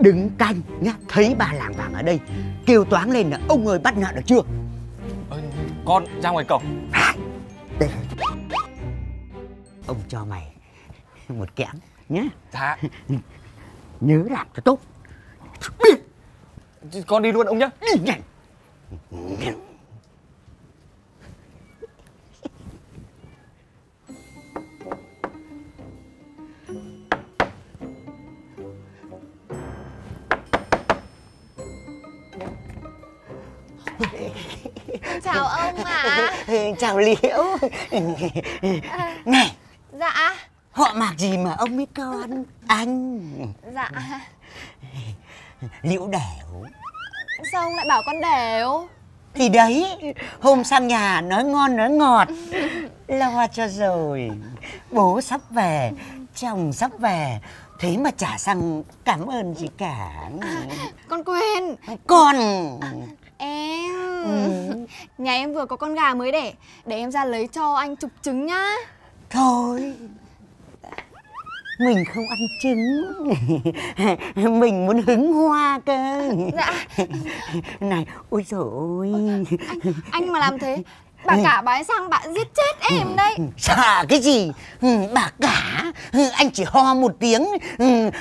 đứng canh nhá, thấy bà làng vàng ở đây kêu toáng lên là ông ơi bắt nạt được chưa. Ừ, con ra ngoài cổng. À, đây. Ông cho mày một kẽm nhá. Dạ. Nhớ làm cho tốt. Con đi luôn ông nhá. Đi nhanh. Chào ông ạ. À. Chào Liễu. À, này. Dạ. Họ mặc gì mà ông biết con? Anh. Dạ. Liễu đểu. Sao ông lại bảo con đểu? Thì đấy, hôm sang nhà nói ngon nói ngọt. Lo cho rồi. Bố sắp về, chồng sắp về. Thế mà chả sang cảm ơn gì cả. À, con quên. Con. À, em. Ừ. Nhà em vừa có con gà mới đẻ. Để em ra lấy cho anh chục trứng nhá. Thôi, mình không ăn trứng. Mình muốn hứng hoa cơ. Dạ. Này, ôi trời ơi. Anh, anh mà làm thế, bà cả bà ấy sang bà giết chết em đấy. Sợ cái gì, bà cả. Anh chỉ ho một tiếng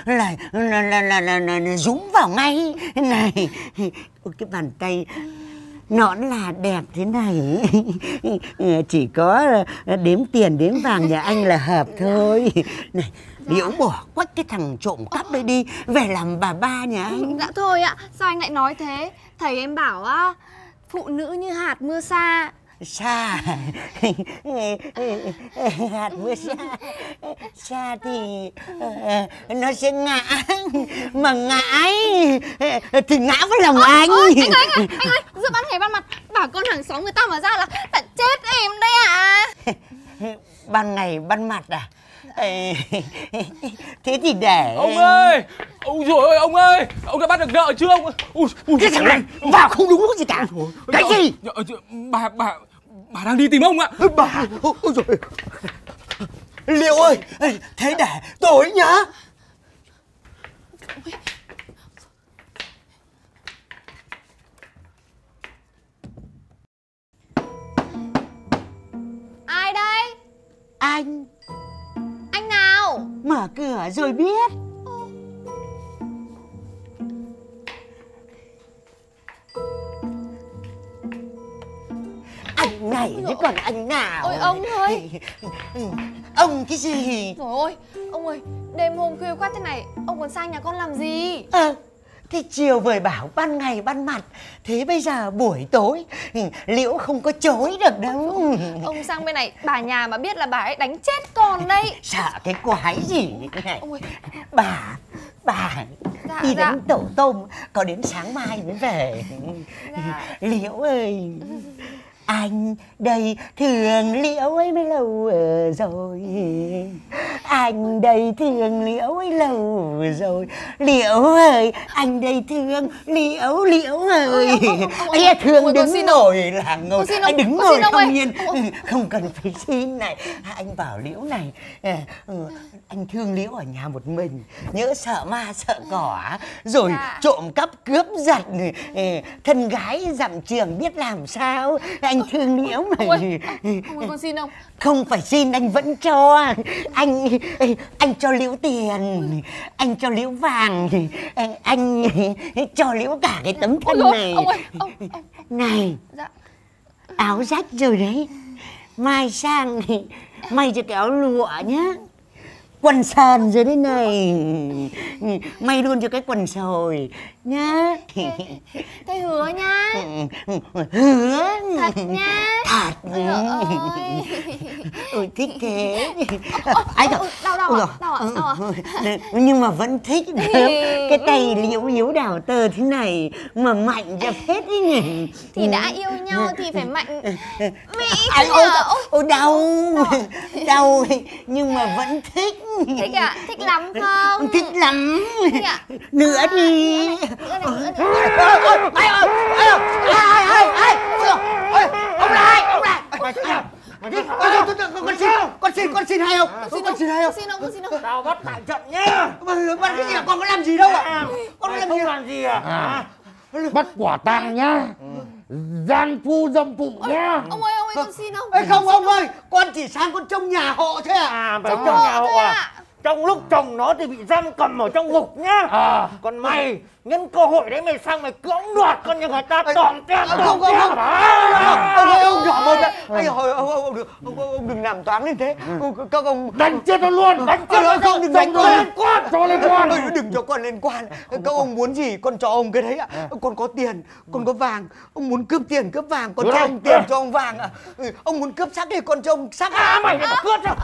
là là là là, là, là dúng vào ngay. Này, ôi cái bàn tay nõn là đẹp thế này. Chỉ có đếm tiền đếm vàng nhà anh là hợp thôi. Này, Liễu bỏ quách cái thằng trộm cắp đấy đi, về làm bà ba nhà anh. Dạ thôi ạ, sao anh lại nói thế? Thầy em bảo á, phụ nữ như hạt mưa sa. Sa. Hạt mưa sa. Sa thì nó sẽ ngã. Mà ngã ấy, thì ngã với lòng. Ô, anh ơi, anh ơi, anh ơi, anh ơi, giữa ban ngày ban mặt bảo con hàng xóm người ta mà ra là phải chết em đấy ạ. À. Ban ngày ban mặt à? Thế thì để. Ông ơi, ông dồi ơi ông ơi, ông đã bắt được nợ chưa ông? Ui, ui, cái thằng này vào không đúng lúc gì cả. Cái gì? Bà bà bà đang đi tìm ông ạ. Bà, ôi dồi. Liễu ơi, thế để tối nhá. Ai đây? Anh. Anh nào? Mở cửa rồi biết. Anh này chứ còn anh nào. Ôi ông ơi. Ông cái gì? Trời ơi, ông ơi, đêm hôm khuya khoát thế này, ông còn sang nhà con làm gì? Ờ, thì chiều vừa bảo ban ngày ban mặt. Thế bây giờ buổi tối Liễu không có chối được đâu. Ông, ông sang bên này, bà nhà mà biết là bà ấy đánh chết con đấy. Sợ cái quái gì này. Ôi. Bà, bà dạ, đi dạ. Đến tổ tôm, có đến sáng mai mới về. Dạ. Liễu ơi. Anh đây thương Liễu ấy mới lâu rồi. Anh đây thương Liễu ấy lâu rồi. Liễu ơi, anh đây thương Liễu, Liễu ơi. Anh thương đứng ngồi là ngồi, anh đứng ngồi không nhiên. Không cần phải xin này. Anh bảo Liễu này, anh thương Liễu ở nhà một mình. Nhỡ sợ ma sợ cỏ, rồi trộm cắp cướp giật, thân gái dặm trường biết làm sao. Anh thương Liễu mày. Ôi, con xin ông. Không phải xin, anh vẫn cho. Anh anh cho Liễu tiền, anh cho Liễu vàng, anh cho Liễu cả cái tấm thân này. Ông ơi, ông, ông. Này, dạ. Áo rách rồi đấy. Mai sang may cho cái áo lụa nhá. Quần sàn rồi đấy này. May luôn cho cái quần sồi nhá. Thế hứa nhá. Hứa. Thật nhá. Thật. Ôi, ôi thích thế. Ai đau đau đau đau. Nhưng mà vẫn thích. Cái tay Liễu Liễu đảo tờ thế này mà mạnh cho phết ý nhỉ. Thì đã yêu nhau thì phải mạnh. Mỹ ôi đau. Đau nhưng mà vẫn thích. Thích ạ, à? Thích lắm không? Thích lắm. Thích à? Nữa đi. Ông lại, ông lại. Con xin, con xin, con xin hay không? Xin con xin hay không? Xin ông, xin ông. Tao bắt tại trận nhá. Bắt cái gì à? Con có làm gì đâu ạ? Con làm gì làm gì à? Bắt quả tang nhá. Gian phu dâm phụ nhá. Ông ơi, ông ơi, con xin ông. Không ông ơi, con chỉ sang con trông nhà họ thế à? Phải trông nhà họ à? Trong lúc chồng nó thì bị giam cầm ở trong ngục nhá. À. Còn mày nhân cơ hội đấy mày sang mày cưỡng đoạt con như người ta tỏm teo. Không không không. Ông ơi ông nhỏ mồm đấy. Anh hồi ông ông đừng ông đừng làm toán lên thế. Các ông đánh chết nó luôn. Đánh chết nó không đừng đánh nó lên quan. Cho lên quan. Đừng cho con lên quan. Các ông muốn gì con cho ông cái đấy ạ. Con có tiền, con có vàng. Ông muốn cướp tiền cướp vàng con cho ông tiền cho ông vàng ạ. Ông muốn cướp xác thì con cho ông xác. À mày mà cướp rồi.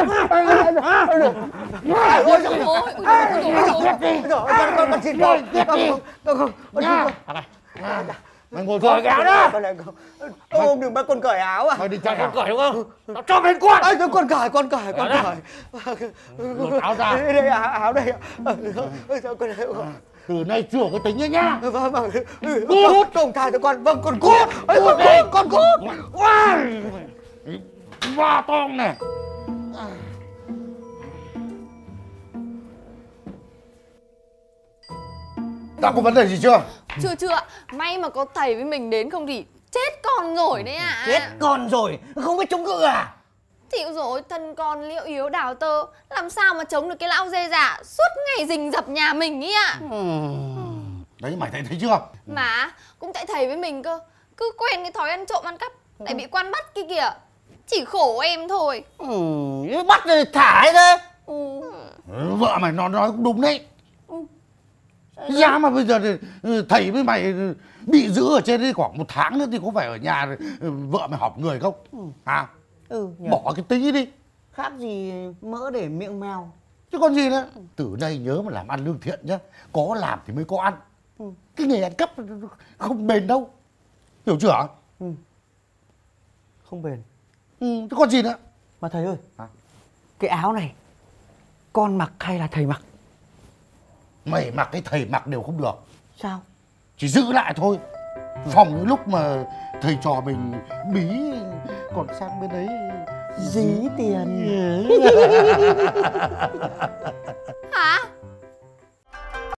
Mày ngồi cởi áo đó. Ông đừng bắt con cởi áo à. Mày đi chơi con cởi đúng không? Tao cho mày quạt. Con cởi, con cởi, con cởi. Áo ra. Đây áo đây. Từ nay sửa cái tính ấy nhá. Vâng vâng. Cút. Tổng thải cho con. Vâng con cút. Con cút, con cút. Ba tong này. Đã có vấn đề gì chưa? Chưa chưa, may mà có thầy với mình đến không thì chết con rồi đấy ạ. À. Chết con rồi, không biết chống cự à? Thiệu rồi, thân con liệu yếu đào tơ, làm sao mà chống được cái lão dê già suốt ngày rình rập nhà mình ấy ạ. À. Ừ. Đấy mày thấy thấy chưa? Mà cũng tại thầy với mình cơ, cứ quen cái thói ăn trộm ăn cắp, lại bị quan bắt kia kìa. Chỉ khổ em thôi. Ừ, bắt rồi thả thế. Ừ. Vợ mày nó nói cũng đúng đấy. Ừ. Giá mà bây giờ thầy với mày bị giữ ở trên khoảng một tháng nữa thì có phải ở nhà vợ mày hỏng người không? Ừ. À? Ừ, bỏ cái tí đi. Khác gì mỡ để miệng mèo. Chứ còn gì nữa. Từ nay nhớ mà làm ăn lương thiện nhá. Có làm thì mới có ăn. Ừ. Cái nghề ăn cắp không bền đâu. Hiểu chưa hả? Ừ. Không bền. Ừ, chứ còn gì nữa. Mà thầy ơi, hả? Cái áo này con mặc hay là thầy mặc? Mày mặc cái thầy mặc đều không được. Sao? Chỉ giữ lại thôi. Ừ. Phòng những lúc mà thầy trò mình bí còn sang bên đấy dí tiền. Hả?